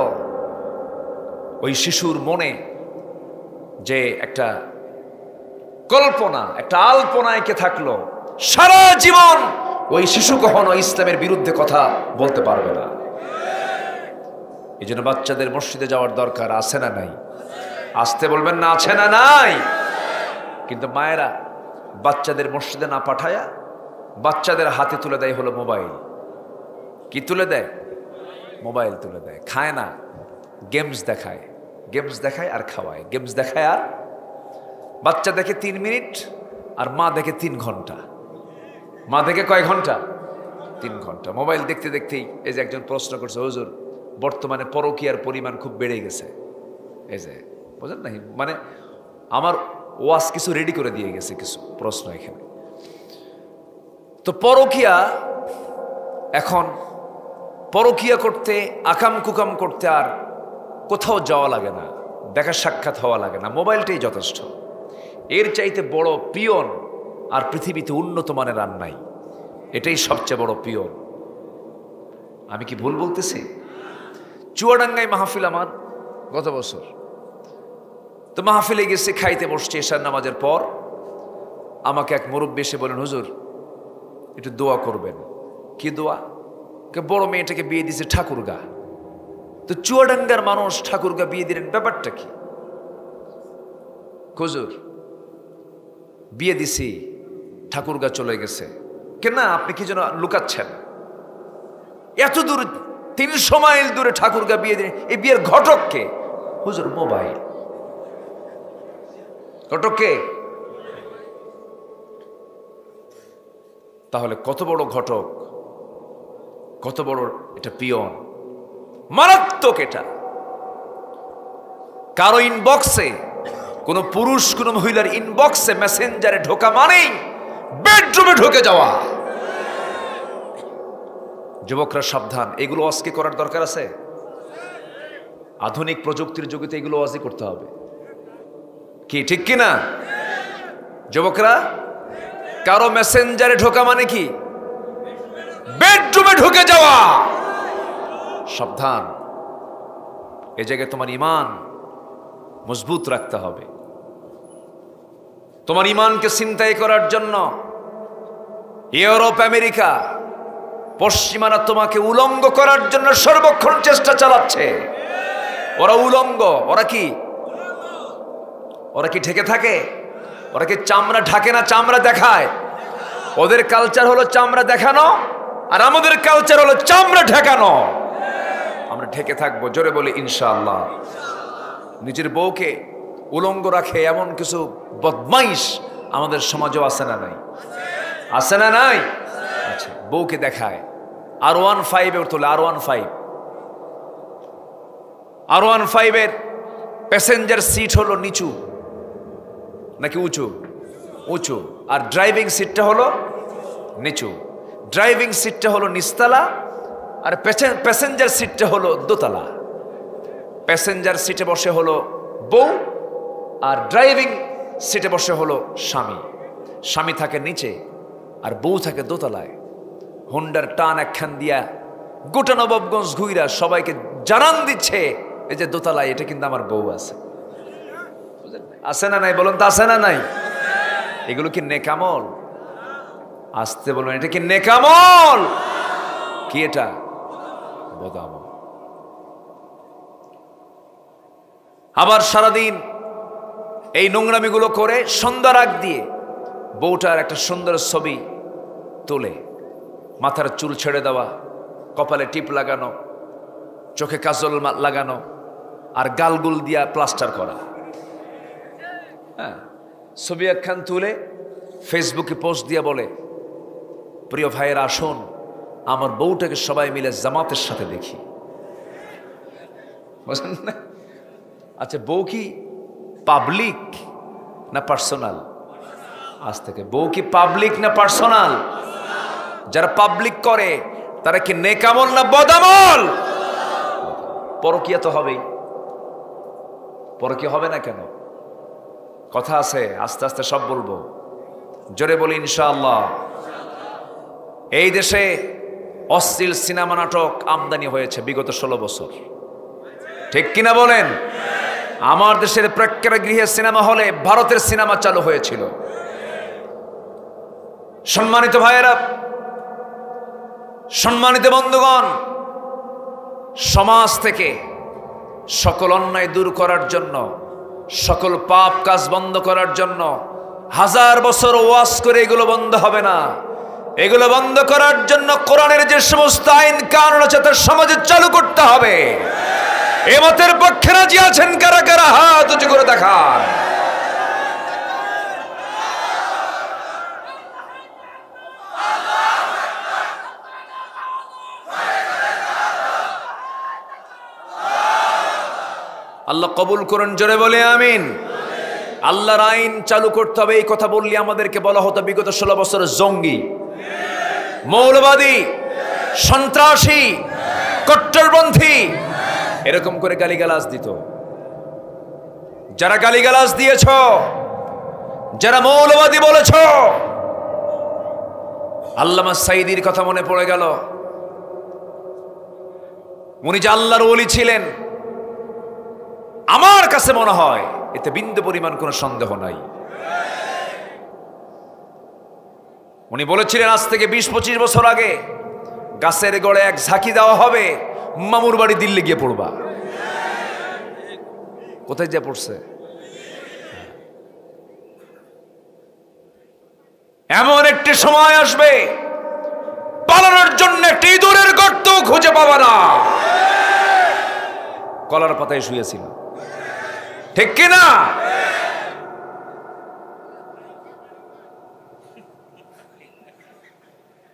ওই শিশুর মনে যে একটা কল্পনা, একটা আলপনায় কে থাকলো, সারা জীবন ওই শিশু কখনো ইসলামের বিরুদ্ধে কথা বলতে পারবে না। এই জন্য বাচ্চাদের মসজিদে যাওয়ার দরকার আছে না নাই? আসতে বলবেন না, আছে না নাই? কিন্তু মায়েরা বাচ্চাদের মসজিদে না পাঠায়া বাচ্চাদের হাতে তুলে দেয় হলো মোবাইল। কি তুলে দেয়? মোবাইল তুলে দেয়। খায় না, গেমস দেখায়, গেমস দেখায় আর খাওয়ায়, গেমস দেখায়। আর বাচ্চা দেখে তিন মিনিট আর মা দেখে তিন ঘন্টা। মা দেখে কয় ঘন্টা? তিন ঘন্টা। মোবাইল দেখতে দেখতেই এই যে একজন প্রশ্ন করছে, হুজুর বর্তমানে পরকীয়ার পরিমাণ খুব বেড়ে গেছে। এই যে বোঝেন না, মানে আমার ওয়াজ কিছু রেডি করে দিয়ে গেছে, কিছু প্রশ্ন এখানে। তো পরকীয়া, এখন পরকীয়া করতে, আকাম কুকাম করতে আর কোথাও যাওয়া লাগে না, দেখা সাক্ষাৎ হওয়া লাগে না, মোবাইলটাই যথেষ্ট। এর চাইতে বড় পিয়ন আর পৃথিবীতে উন্নত মানের আর নাই। এটাই সবচেয়ে বড় পিয়ন। আমি কি ভুল বলতেছি? চুয়াডাঙ্গায় মাহফিল আমার গত বছর। তো মাহফিলে গেছে, খাইতে বসছে, এশার নামাজের পর আমাকে এক মুরব্বী এসে বলেন, হুজুর একটু দোয়া করবেন। কি দোয়া? বড় মেয়েটাকে বিয়ে দিয়েছে ঠাকুরগা। তো চুয়াডাঙ্গার মানুষ ঠাকুরগা বিয়ে দিলেন, ব্যাপারটা কি? হুজুর বিয়ে দিছি, ঠাকুরগা চলে গেছে। কেন আপনি কি যেন লুকাচ্ছেন? এত দূর, তিনশো মাইল দূরে ঠাকুরগা বিয়ে দিলেন, এই বিয়ের ঘটক কে? হুজুর মোবাইল। ঘটক কে? তাহলে কত বড় ঘটক, কত বড় এটা পিয়ন, মারাত্মক এটা। কারো ইনবক্সে, কোনো পুরুষ কোনো মহিলার ইনবক্সে মেসেঞ্জারে ঢোকা মানেই বেডরুমে ঢুকে যাওয়া। যুবকরা সাবধান, এগুলো আজকে করার দরকার আছে? আধুনিক প্রযুক্তির যুগেতে এগুলো ওয়াজই করতে হবে, কি ঠিক কিনা? যুবকরা, কারো মেসেঞ্জারে ঢোকা মানে কি? বেডরুমে ঢুকে যাওয়া। সাবধান, এ জায়গায় তোমার ইমান মজবুত রাখতে হবে। তোমার ইমানকে চিন্তাই করার জন্য ইউরোপ, আমেরিকা, পশ্চিমারা তোমাকে উলঙ্গ করার জন্য সর্বক্ষণ চেষ্টা চালাচ্ছে। ওরা উলঙ্গ, ওরা কি ওরা কি ঢেকে থাকে? ওরা কি চামড়া ঢাকে না, চামড়া দেখায়? ওদের কালচার হলো চামড়া দেখানো, আর আমাদের কালচার হলো চামড়া ঢেকানো। আমরা ঢেকে থাকবো, জোরে বলি ইনশাআল্লাহ। নিজের বউকে উলঙ্গ রাখে এমন কিছু বদমাইশ আমাদের সমাজও আছে না নাই? আছে না নাই? আচ্ছা, বউকে দেখায়। আর ওয়ান ফাইভ এর তোলে, আর ওয়ান ফাইভ আর ওয়ান ফাইভ এর প্যাসেঞ্জার সিট হলো নিচু নাকি উঁচু? উঁচু। আর ড্রাইভিং সিটটা হলো নিচু। ড্রাইভিং সিটটা হলো নিচতলা, আর প্যাসেঞ্জার সিটটা হলো দোতলা। প্যাসেঞ্জার সিটে বসে হলো বউ, আর ড্রাইভিং সিটে বসে হলো স্বামী। স্বামী থাকে নিচে আর বউ থাকে দোতলায়। হুন্ডার টান একখান দিয়া গোটা নবাবগঞ্জ ঘুইরা সবাইকে জানান দিচ্ছে, এই যে দোতলায়, এটা কিন্তু আমার বউ আছে। আছে না নাই? বলুন তো, আছে না নাই? এগুলো কি নেকামল? আসতে বলুন, এটা কি নেকামল? কি এটা? বদামল। আবার সারাদিন এই নোংরামিগুলো করে সন্ধ্যার আগ দিয়ে বউটার একটা সুন্দর ছবি তোলে। মাথার চুল ছেড়ে দেওয়া, কপালে টিপ লাগানো, চোখে কাজল লাগানো, আর গালগুল দিয়া প্লাস্টার করা। হ্যাঁ, ছবি একখান তুলে ফেসবুকে পোস্ট দিয়ে বলে, প্রিয় ভাইয়ের আসুন আমার বউটাকে সবাই মিলে জামাতের সাথে দেখি। বুঝলেন না? আচ্ছা, বউ কি পাবলিক না পার্সোনাল? আজ থেকে বউ কি পাবলিক না পার্সোনাল? যারা পাবলিক করে তারা কি নেকামল না বদামল? পরকীয়া তো হবেই। পরকীয়া হবে না কেন? কথা আছে, আস্তে আস্তে সব বলবো, জোরে বলি ইনশাআল্লাহ। এই দেশে অশ্লীল সিনেমা, নাটক আমদানি হয়েছে বিগত ষোলো বছর, ঠিক কিনা বলেন? আমার দেশের প্রেক্ষাগৃহে, সিনেমা হলে ভারতের সিনেমা চালু হয়েছিল। সম্মানিত ভাইয়েরা, সম্মানিত বন্ধুগণ, সমাজ থেকে সকল অন্যায় দূর করার জন্য, সকল পাপ কাজ বন্ধ করার জন্য হাজার বছর ওয়াজ করে এগুলো বন্ধ হবে না। এগুলো বন্ধ করার জন্য কোরআনের যে সমস্ত আইন কানুন আছে তা সমাজে চালু করতে হবে। এমতের পক্ষে রাজি আছেন কারা কারা? হাত উঁচু করে দেখান। আল্লাহ কবুল করুন, জোরে বলে আমিন। আল্লাহর আইন চালু করতে হবে। এই কথা বললে আমাদেরকে বলা হতো বিগত ষোলো বছর জঙ্গি, মৌলবাদী, সন্ত্রাসী, কট্টরপন্থী, এরকম করে গালিগালাজ দিত। যারা গালিগালাজ দিয়েছ, যারা মৌলবাদী বলেছ, আল্লামা সাঈদীর কথা মনে পড়ে গেল। উনি যে আল্লাহর ওলি ছিলেন, আমার কাছে মনে হয় এতে বিন্দু পরিমাণ কোনো সন্দেহ নাই। উনি বলেছিলেন, আজ থেকে বিশ পঁচিশ বছর আগে গাছের গড়ে এক ঝাঁকি দেওয়া হবে, মামুর বাড়ি দিল্লি গিয়ে পড়বা। কোথায় যা পড়ছে? এমন একটি সময় আসবে পালানোর জন্য একটি ইঁদুরের গর্ত খুঁজে পাবা না। কলার পাতায় শুয়েছিল, ঠিক কিনা?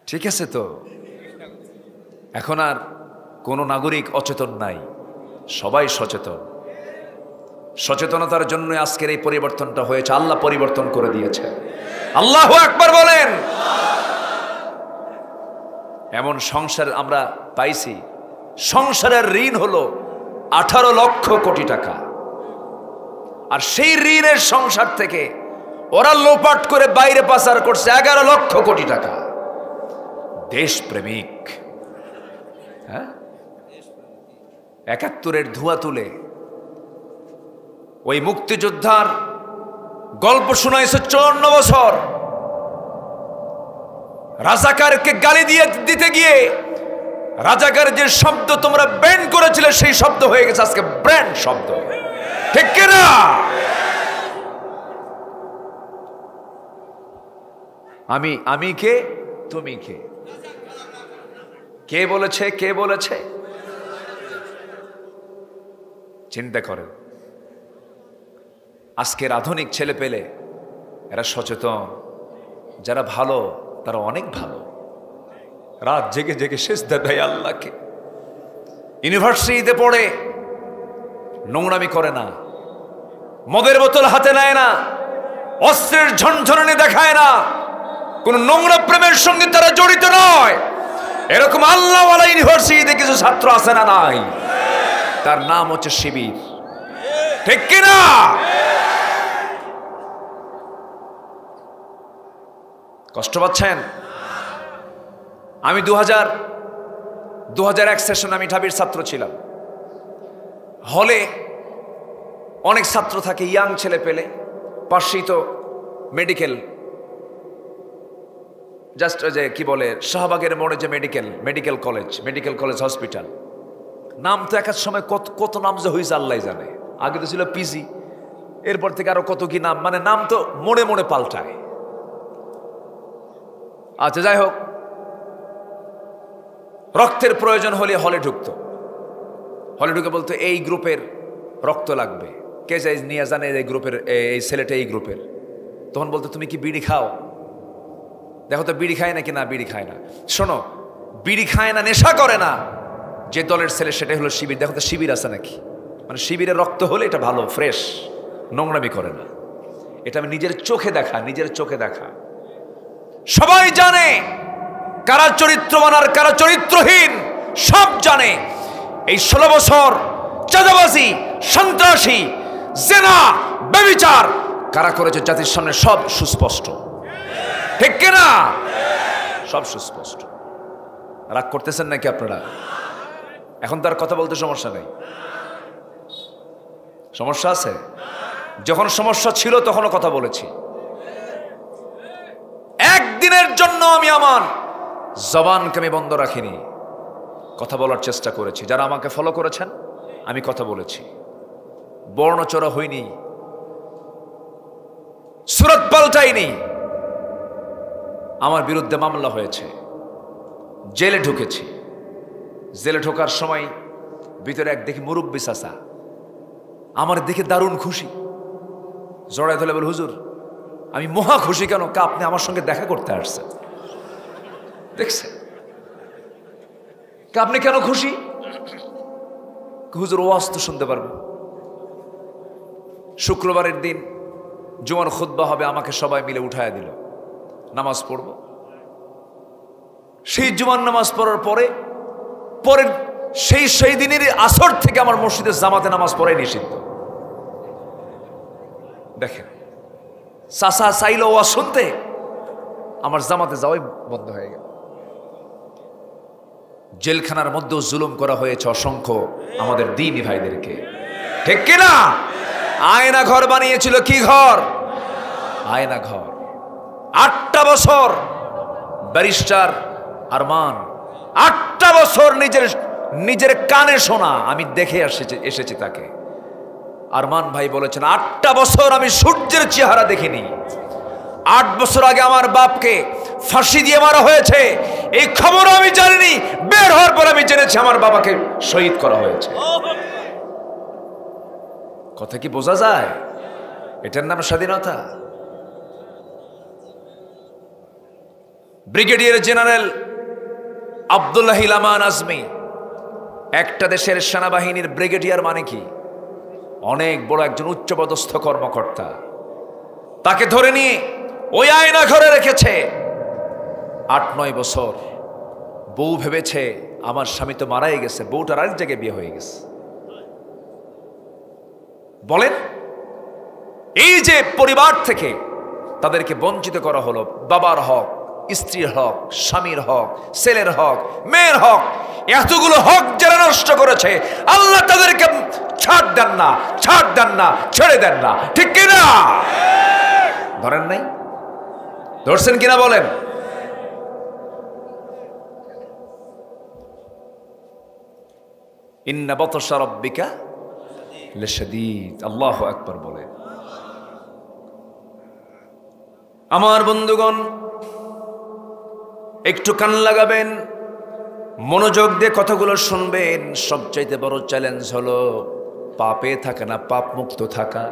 ঠিক আছে তো, এখন আর কোনো নাগরিক অচেতন নাই, সবাই সচেতন। সচেতনতার জন্য আজকের এই পরিবর্তনটা হয়েছে। আল্লাহ পরিবর্তন করে দিয়েছে। আল্লাহু আকবার বলেন। এমন সংসার আমরা পাইছি, সংসারের ঋণ হলো আঠারো লক্ষ কোটি টাকা। আর সেই ঋণের সংসার থেকে ওরা লোপাট করে বাইরে পাচার করছে এগারো লক্ষ কোটি টাকা। দেশপ্রেমিক, হ্যাঁ, একাত্তরের ধোঁয়া তুলে ওই মুক্তিযোদ্ধার গল্প শোনাইছে চুয়ান্ন বছর। রাজাকারকে গালি দিয়ে দিতে গিয়ে রাজাকার যে শব্দ তোমরা ব্যান করেছিলে সেই শব্দ হয়ে গেছে আজকে ব্র্যান্ড শব্দ, ঠিক কিনা? আমি আমি কে তুমি কে, কে বলেছে কে বলেছে চিন্তা করো। আজকের আধুনিক ছেলে পেলে এরা সচেতন, যারা ভালো তারা অনেক ভালো, রাত জেগে জেগে সিজদা দেয় আল্লাহকে, ইউনিভার্সিটিতে পড়ে, নোংরামি করে না, মদের বোতল হাতে নেয় না, অস্ত্রের ঝনঝনানি দেখায় না, কোন নোংরা প্রেমের সঙ্গে তারা জড়িত নয়। এরকম আল্লাহওয়ালা ইউনিভার্সিটিতে কিছু ছাত্র আছে না নাই? তার নাম হচ্ছে শিবির, ঠিক কিনা? কষ্ট পাচ্ছেন? আমি দু হাজার দু হাজার এক সেশন আমি ঢাবির ছাত্র ছিলাম। হলে অনেক ছাত্র থাকে, ইয়াং ছেলে পেলে, পাশেই তো মেডিকেল, জাস্ট যে কি বলে শাহবাগের মোড়ে যে medical medical college medical college hospital, নাম তো এক সময় কত কত নাম যে হয়েছে আল্লাহ জানে। আগে তো ছিল পিজি, এরপর থেকে আরো কত কি নাম, মানে নাম তো মোড়ে মোড়ে পাল্টায়। আচ্ছা, যাই হোক, রক্তের প্রয়োজন হলে হলে ঢুকতো, হলে ঢুকে বলতো এই গ্রুপের রক্ত লাগবে, কে যাই নিয়ে জানে এই গ্রুপের, এই ছেলেটা এই গ্রুপের। তখন বলতো তুমি কি বিড়ি খাও, দেখো তো বিড়ি খায় নাকি না। বিড়ি খায় না, শোনো বিড়ি খায় না, নেশা করে না, যে দলের ছেলে সেটাই হলো শিবির, দেখো তো শিবির আছে নাকি। মানে শিবিরে রক্ত হলে এটা ভালো, ফ্রেশ, নোংরামি করে না। এটা আমি নিজের চোখে দেখা, নিজের চোখে দেখা। সবাই জানে কারা চরিত্রবান আর কারা চরিত্রহীন, সব জানে। এই ষোলো বছর চাঁদাবাজি, সন্ত্রাসী, জেনা, ব্যভিচার কারা করেছে জাতির সামনে সব সুস্পষ্ট, ঠিক কিনা? সব সুস্পষ্ট। রাগ করতেছেন নাকি আপনারা? এখন তার কথা বলতে সমস্যা নেই? সমস্যা আছে? যখন সমস্যা ছিল তখনও কথা বলেছি। একদিনের জন্য আমি আমার জবানকে আমি বন্ধ রাখিনি, কথা বলার চেষ্টা করেছি। যারা আমাকে ফলো করেছেন, আমি কথা বলেছি, বর্ণচরা হইনি, সুরত পাল্টাইনি। আমার বিরুদ্ধে মামলা হয়েছে, জেলে ঢুকেছি। জেলে ঢোকার সময় ভিতরে এক দেখি মুরব্বী চাচা আমার দেখে দারুণ খুশি, জড়ায় ধরে বলে হুজুর আমি মহা খুশি। কেন? কা আপনি আমার সঙ্গে দেখা করতে আসছেন, দেখছেন? কা আপনি কেন খুশি? হুজুর ওয়াজ তো শুনতে পারবো, শুক্রবারের দিন জুমার খুতবা হবে, আমাকে সবাই মিলে উঠায় দিল, নামাজ পড়ব। সেই জুমার নামাজ পড়ার পরে পরের সেই সেই দিনের আসর থেকে আমার মসজিদের জামাতে নামাজ পড়াই নিষিদ্ধ। দেখেন, চাচা চাইল ওয়াজ শুনতে, আমার জামাতে যাওয়াই বন্ধ হয়ে গেল। জেলখানার মধ্যেও জুলুম করা হয়েছে অসংখ্য আমাদের দ্বীনি ভাইদেরকে, ঠিক কিনা? আয়না ঘর বানিয়েছিল, কি ঘর? আয়না ঘর। আটটা বছর ব্যারিস্টার আরমান, আটটা বছর নিজের নিজের কানে শোনা, আমি দেখে এসেছি এসেছি তাকে। আরমান ভাই বলেছেন আটটা বছর আমি সূর্যের চেহারা দেখিনি। আট বছর আগে আমার বাপকে ফাঁসি দিয়ে মারা হয়েছে, এই খবর আমি জানিনি। বের হওয়ার পর আমি জেনেছি আমার বাবাকে শহীদ করা হয়েছে। কথা কি বোঝা যায়? এটার নাম স্বাধীনতা। ব্রিগেডিয়ার জেনারেল আব্দুল্লাহ ইলামান আজমি, একটা দেশের সেনাবাহিনীর ব্রিগেডিয়ার মানে কি? অনেক বড় একজন উচ্চপদস্থ কর্মকর্তা। তাকে ধরে নিয়ে ওই আয়না ঘরে রেখেছে আট নয় বছর। বউ ভেবেছে আমার স্বামী তো মারাই গেছে, বউটার আরেক জায়গায় বিয়ে হয়ে গেছে। বলেন, এই যে পরিবার থেকে তাদেরকে বঞ্চিত করা হলো, বাবার হক, স্ত্রীর হক, স্বামীর হক, ছেলের হক, মেয়ের হক, এতগুলো হক যারা নষ্ট করেছে আল্লাহ তাদেরকে ছাড় দেন না, ছাড় দেন না, ছেড়ে দেন না, ঠিক কিনা? ধরেন নাই, ধরছেন কিনা বলেন? ইন্না বাতশা রাব্বিকা লাশাদীদ, আল্লাহু আকবার বলেন। আমার বন্ধুগণ, একটু কান লাগাবেন, মনোযোগ দিয়ে কথাগুলো শুনবেন। সবচাইতে বড় চ্যালেঞ্জ হলো পাপে থাকা না পাপ মুক্ত থাকা।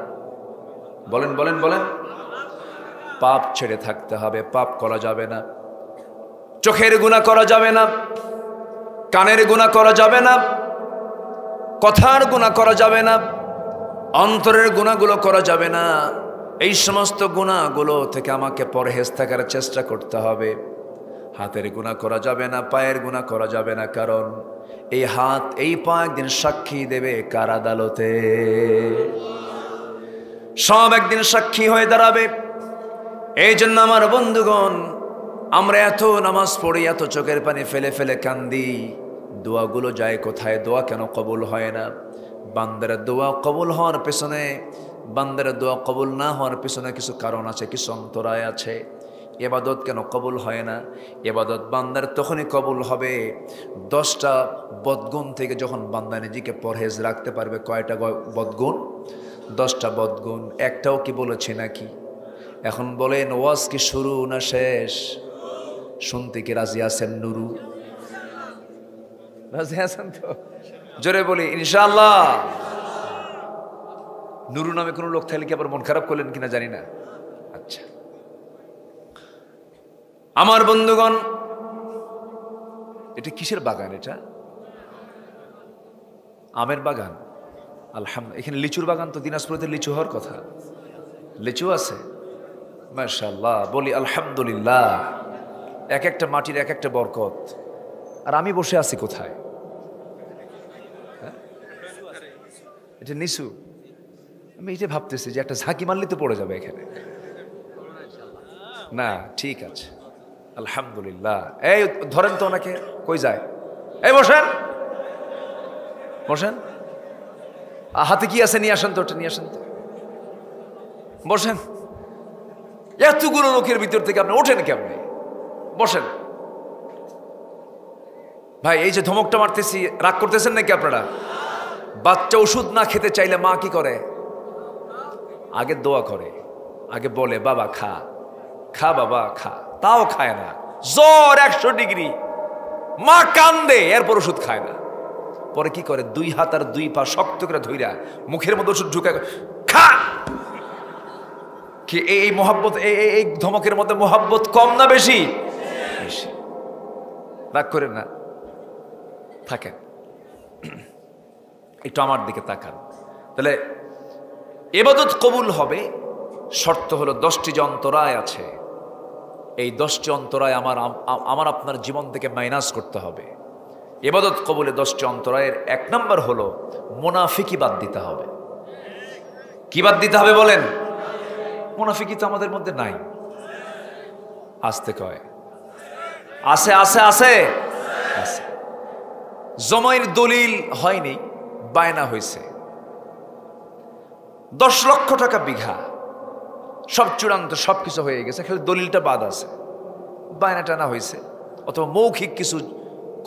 বলেন বলেন বলেন, পাপ ছেড়ে থাকতে হবে, পাপ করা যাবে না, চোখের গুনাহ করা যাবে না, কানের গুনাহ করা যাবে না, কথার গুনাহ করা যাবে না, অন্তরের গুনাহগুলো করা যাবে না। এই সমস্ত গুনাহগুলো থেকে আমাকে পরহেজ থাকার চেষ্টা করতে হবে। হাতের গুনাহ করা যাবে না, পায়ের গুনাহ করা যাবে না, কারণ এই হাত এই পা একদিন সাক্ষী দেবে কার আদালতে। সব একদিন সাক্ষী হয়ে দাঁড়াবে। এই জন্য আমার বন্ধুগণ, আমরা এত নামাজ পড়ি, এত চোখের পানি ফেলে ফেলে কান্দি, দোয়াগুলো যায় কোথায়? দোয়া কেন কবুল হয় না? বান্দার দোয়া কবুল হওয়ার পেছনে, বান্দার দোয়া কবুল না হওয়ার পেছনে কিছু কারণ আছে, কিছু অন্তরায় আছে। এবাদত কেন কবুল হয় না? এবাদত বান্দার তখনই কবুল হবে দশটা বদগুণ থেকে, যখন বান্দা নিজেকে পরহেজ রাখতে পারবে। কয়টা বদগুণ? দশটা বদগুণ। একটাও কি বলেছে নাকি? এখন বলেন, ওয়াজ কি শুরু না শেষ? শুনতে কি রাজি আছেন? নুরু রাজি আছেন তো? জোরে বলি ইনশাআল্লাহ। নুরু নামে কোনো লোক থাকলে কি আবার মন খারাপ করলেন কিনা জানি না। আচ্ছা আমার বন্ধুগণ, এটা কিসের বাগান? এটা আমের বাগান। আলহামদুলিল্লাহ, এখানে লিচুর বাগান তো, দিনাজপুরে লিচু হওয়ার কথা, লিচু আছে মাশাআল্লাহ। বলি আলহামদুলিল্লাহ। এক একটা মাটির এক একটা বরকত। আর আমি বসে আছি কোথায়? এটা নিচু। আমি এটা ভাবতেছি যে একটা ঝাঁকি মারলে তো পড়ে যাবে এখানে। না ঠিক আছে আলহামদুলিল্লাহ। এই ধরেন তো ওনাকে, কই যায়? এই বসেন বসেন। হাতে কি আছে নিয়ে আসেন তো, ওটা নিয়ে আসেন তো, বসেন। এতগুলো লোকের ভিতর থেকে আপনি ওঠেন কেমনে? বসেন ভাই। এই যে ধমকটা মারতেছি, রাগ করতেছেন নাকি আপনারা? বাচ্চা ওষুধ না খেতে চাইলে মা কি করে? আগে দোয়া করে, আগে বলে বাবা খা, খা বাবা খা। তাও খায় না, জ্বর একশো ডিগ্রি, মা কান্দে, এরপর ওষুধ খায় না। পরে কি করে? দুই হাত আর দুই পা শক্ত করে ধইরা মুখের মধ্যে ওষুধ ঢুকায়, খা। কি এই মোহাব্বত? এই ধমকের মধ্যে মোহাব্বত কম না বেশি? বেশি। রাগ করেন না, থাকেন, একটু আমার দিকে তাকান। তাহলে ইবাদত কবুল হবে, শর্ত হলো দশটি যে অন্তরায় আছে, এই দশটি অন্তরায় আমার আমার আপনার জীবন থেকে মাইনাস করতে হবে। ইবাদত কবুলে দশটি অন্তরায়ের এক নম্বর হলো মুনাফিকি বাদ দিতে হবে। কি বাদ দিতে হবে বলেন? মুনাফিকি তো আমাদের মধ্যে নাই। আসতে কয়, আছে আছে আছে। জমায়ের দলিল হয়নি, বায়না হয়েছে। দশ লক্ষ টাকা বিঘা, সব চূড়ান্ত, সব কিছু হয়ে গেছে, খালি দলিলটা বাদ আছে। বায়না টানা হয়েছে, অথবা মৌখিক কিছু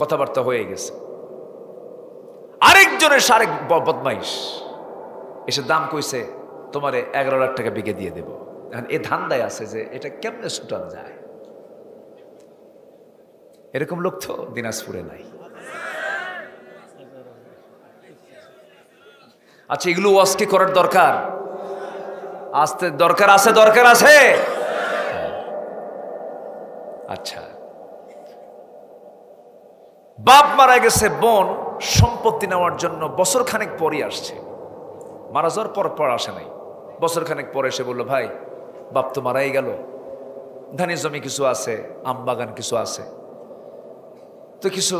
কথাবার্তা হয়ে গেছে। আরেকজনের সারেক বদমাইশ এসে দাম কইছে, তোমারে এগারো লাখ টাকা বিঘে দিয়ে দেব। এখন এ ধান্দায় আছে যে এটা কেমনে সুটান যায়। এরকম লোক তো দিনাজপুরে নাই। আচ্ছা, এগুলো ওয়াজ কি করার দরকার? আসতে দরকার আছে, দরকার আছে। আচ্ছা, বাপ মারা গেছে, বোন সম্পত্তি নেওয়ার জন্য বছর খানেক পরই আসছে, মারা যাওয়ার পর পর আসে নাই, বছর খানেক পরে এসে বললো, ভাই বাপ তো মারাই গেল, ধানের জমি কিছু আছে, আম বাগান কিছু আছে, তো কিছু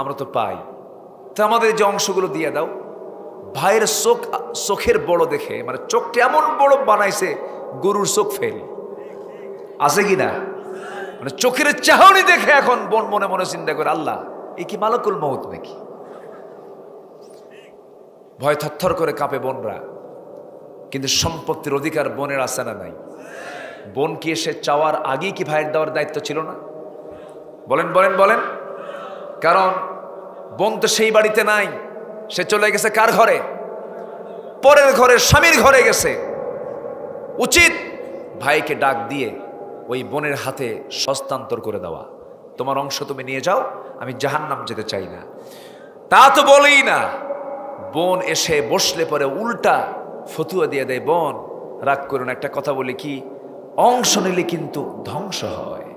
আমরা তো পাই, তো আমাদের যে অংশগুলো দিয়ে দাও, ভাইয়ের চোখ চোখের বড় দেখে, মানে চোখটা এমন বড় বানাইছে গরুর চোখ ফেল আছে কিনা, মানে চোখের চাহনি দেখে এখন বন মনে মনে চিন্তা করে, আল্লাহ এ কি মালাকুল মউত নাকি? ভয় থরথর করে কাঁপে বনরা। কিন্তু সম্পত্তির অধিকার বনের আছে না নাই? বন কি এসে চাওয়ার আগেই কি ভাইয়ের দেওয়ার দায়িত্ব ছিল না? বলেন বলেন বলেন। কারণ বোন তো সেই বাড়িতে নাই, সে চলে গেছে কার ঘরে? পরের ঘরে, স্বামীর ঘরে গেছে। উচিত ভাইকে ডাক দিয়ে ওই বোনের হাতে হস্তান্তর করে দেওয়া, তোমার অংশ তুমি নিয়ে যাও, আমি জাহান্নাম যেতে চাই না। তা তো বলেই না, বোন এসে বসলে পরে উল্টা ফতুয়া দিয়ে দেয়, বোন রাগ করুন, একটা কথা বলে কি, অংশ নিলে কিন্তু ধ্বংস হয়।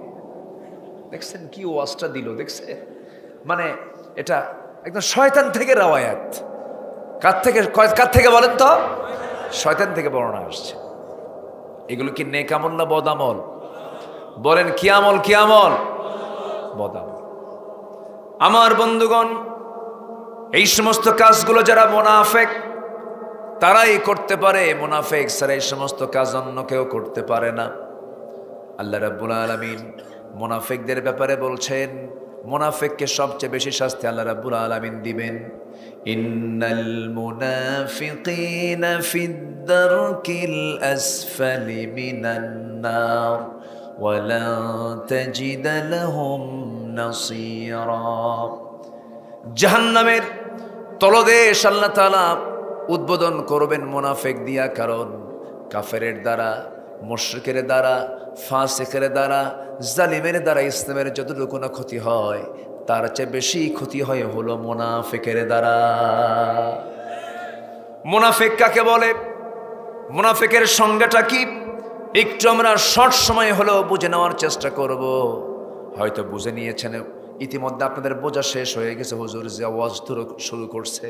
দেখছেন কি ওয়াজটা দিল, দেখছেন? মানে এটা একদম শয়তান থেকে রাওয়ায়াত। কার থেকে কার থেকে বলেন তো? শয়তান থেকে বর্ণনা আসছে। এগুলো কি নেক আমল না বদামল? বলেন কি আমল? কি আমল? বদামল। আমার বন্ধুগণ, এই সমস্ত কাজগুলো যারা মুনাফিক তারাই করতে পারে, মুনাফিক ছাড়া এই সমস্ত কাজ অন্য কেউ করতে পারে না। আল্লাহ রাব্বুল আলামিন মুনাফিকদের ব্যাপারে বলছেন, মুনাফিককে সবচেয়ে বেশি শাস্তি আল্লাহ রাব্বুল আলামিন দিবেন। ইন্নাল মুনাফিকিনা ফিদ দারকিল আসফালি মিনান নার ওয়া লা তাজিদ লাহুম নাসীরা। জাহান্নামের তলদেশ আল্লাহ তাআলা উদ্বোধন করবেন মুনাফিক দিয়া, কারণ কাফেরের দ্বারা, মুশরিকের দ্বারা, ফাসিকের দ্বারা, জালিমের দ্বারা ইসলামের যতটুকু না ক্ষতি হয় তার চেয়ে বেশি ক্ষতি হয় হলো মুনাফিকের দ্বারা। মুনাফিক কাকে বলে, মুনাফিকের সংজ্ঞাটা কি, একটু আমরা শর্ট সময় হলেও বুঝে নেওয়ার চেষ্টা করব। হয়তো বুঝে নিয়েছেন ইতিমধ্যে, আপনাদের বোঝা শেষ হয়ে গেছে। হুজুর যে ওয়াজ শুরু করছে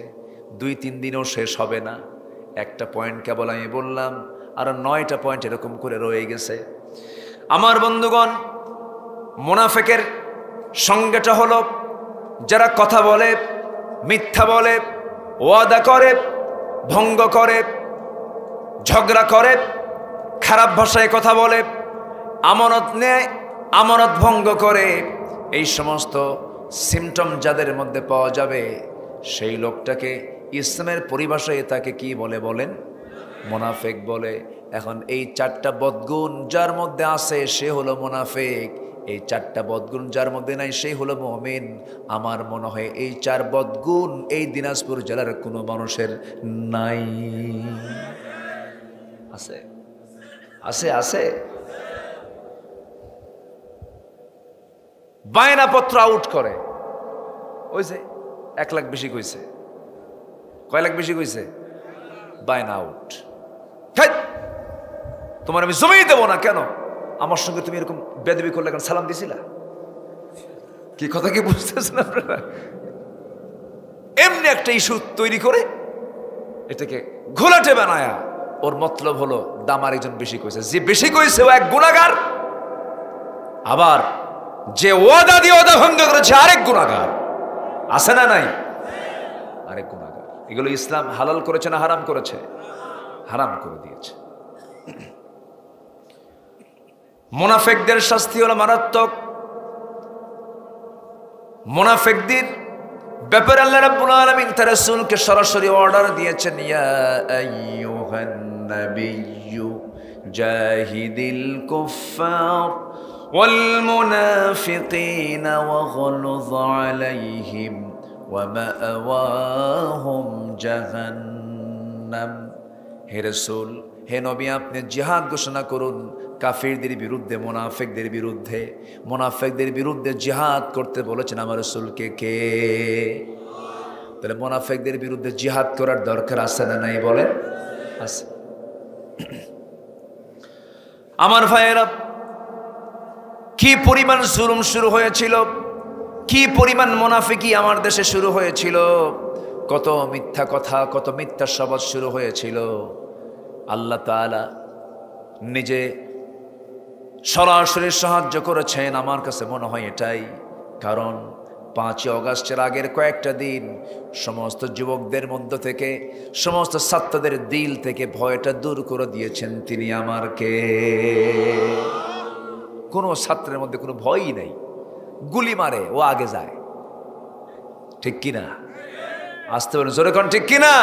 দুই তিন দিনেও শেষ হবে না। একটা পয়েন্ট কেবল আমি বললাম, আর নয়টা পয়েন্ট এরকম করে রয়ে গেছে। আমার বন্ধুগণ, মুনাফিকের সংজ্ঞাটা হলো যারা কথা বলে, মিথ্যা বলে, ওয়াদা করে, ভঙ্গ করে, ঝগড়া করে, খারাপ ভাষায় কথা বলে, আমানত নেয়, আমানত ভঙ্গ করে, এই সমস্ত সিমটম যাদের মধ্যে পাওয়া যাবে সেই লোকটাকে ইসলামের পরিভাষায় তাকে কি বলে বলেন? মুনাফিক বলে। এখন এই চারটা বদগুণ যার মধ্যে আছে সে হলো মুনাফিক, এই চারটা বদগুণ যার মধ্যে নাই সেই হলো মুমিন। আমার মনে হয় এই চার বদগুণ এই দিনাজপুর জেলার কোনো মানুষের নাই। আছে আছে আছে। বায়নাপত্র আউট করে, ওই যে এক লাখ বেশি কইছে, কয় লাখ বেশি কইছে, বায়না আউট, তোমার আমি জমিয়ে দেবো না, কেন আমার সঙ্গে তুমি এরকম বেদবি করলে, কেন সালাম দিছিলা, কি কথা কি বুঝতেছেন আপনারা? এমনি একটা ইস্যু তৈরি করে এটাকে ঘোলাটে বানায়া, ওর মতলব হলো দাম আরেকজন বেশি কইছে, যে বেশি কইছে ও এক গুণাগার, আবার যে ওয়াদা দিয়ে ওয়াদা ভঙ্গ করেছে আরেক গুণাগার। আছে না নাই? আরেক গুণাগার। এগুলো ইসলাম হালাল করেছে না হারাম করেছে? হারাম করে দিয়েছে। মুনাফিকদের শাস্তি হলো মারাত্মক। মুনাফিকদের ব্যাপারে আল্লাহ রাব্বুল আলামিন তার রাসূলকে সরাসরি অর্ডার দিয়েছেন, ইয়া আইয়ুহান নাবিয়্যু জাহিদিল কুফফার والمنافقين وغلظ عليهم ومأواهم جهنم। হে রাসূল, হে নবী, আপনি জিহাদ ঘোষণা করুন কাফিরদের বিরুদ্ধে, মুনাফিকদের বিরুদ্ধে। মুনাফিকদের বিরুদ্ধে জিহাদ করতে বলেছেন আমার রাসূলকে কে? তাহলে মুনাফিকদের বিরুদ্ধে জিহাদ করার দরকার আছে না নাই? বলেন আছে। আমার ভাইয়েরা, কি পরিমাণ জুলুম শুরু হয়েছিল, কি পরিমাণ মুনাফিকি আমার দেশে শুরু হয়েছিল, কত মিথ্যা কথা, কত মিথ্যা শপথ শুরু হয়েছিল। আল্লাহ তাআলা নিজে সরাসরি সাহায্য করেছেন। আমার কাছে মনে হয় এটাই কারণ, পাঁচই অগাস্টের আগের কয়েকটা দিন সমস্ত যুবকদের মধ্য থেকে, সমস্ত ছাত্রদের দিল থেকে ভয়টা দূর করে দিয়েছেন তিনি আমার কে। কোনো ছাত্রের মধ্যে কোনো ভয়ই নেই, গুলি মারে ও আগে যায়, ঠিক কিনা? আসতে বলেন জোরে কন, ঠিক কিনা?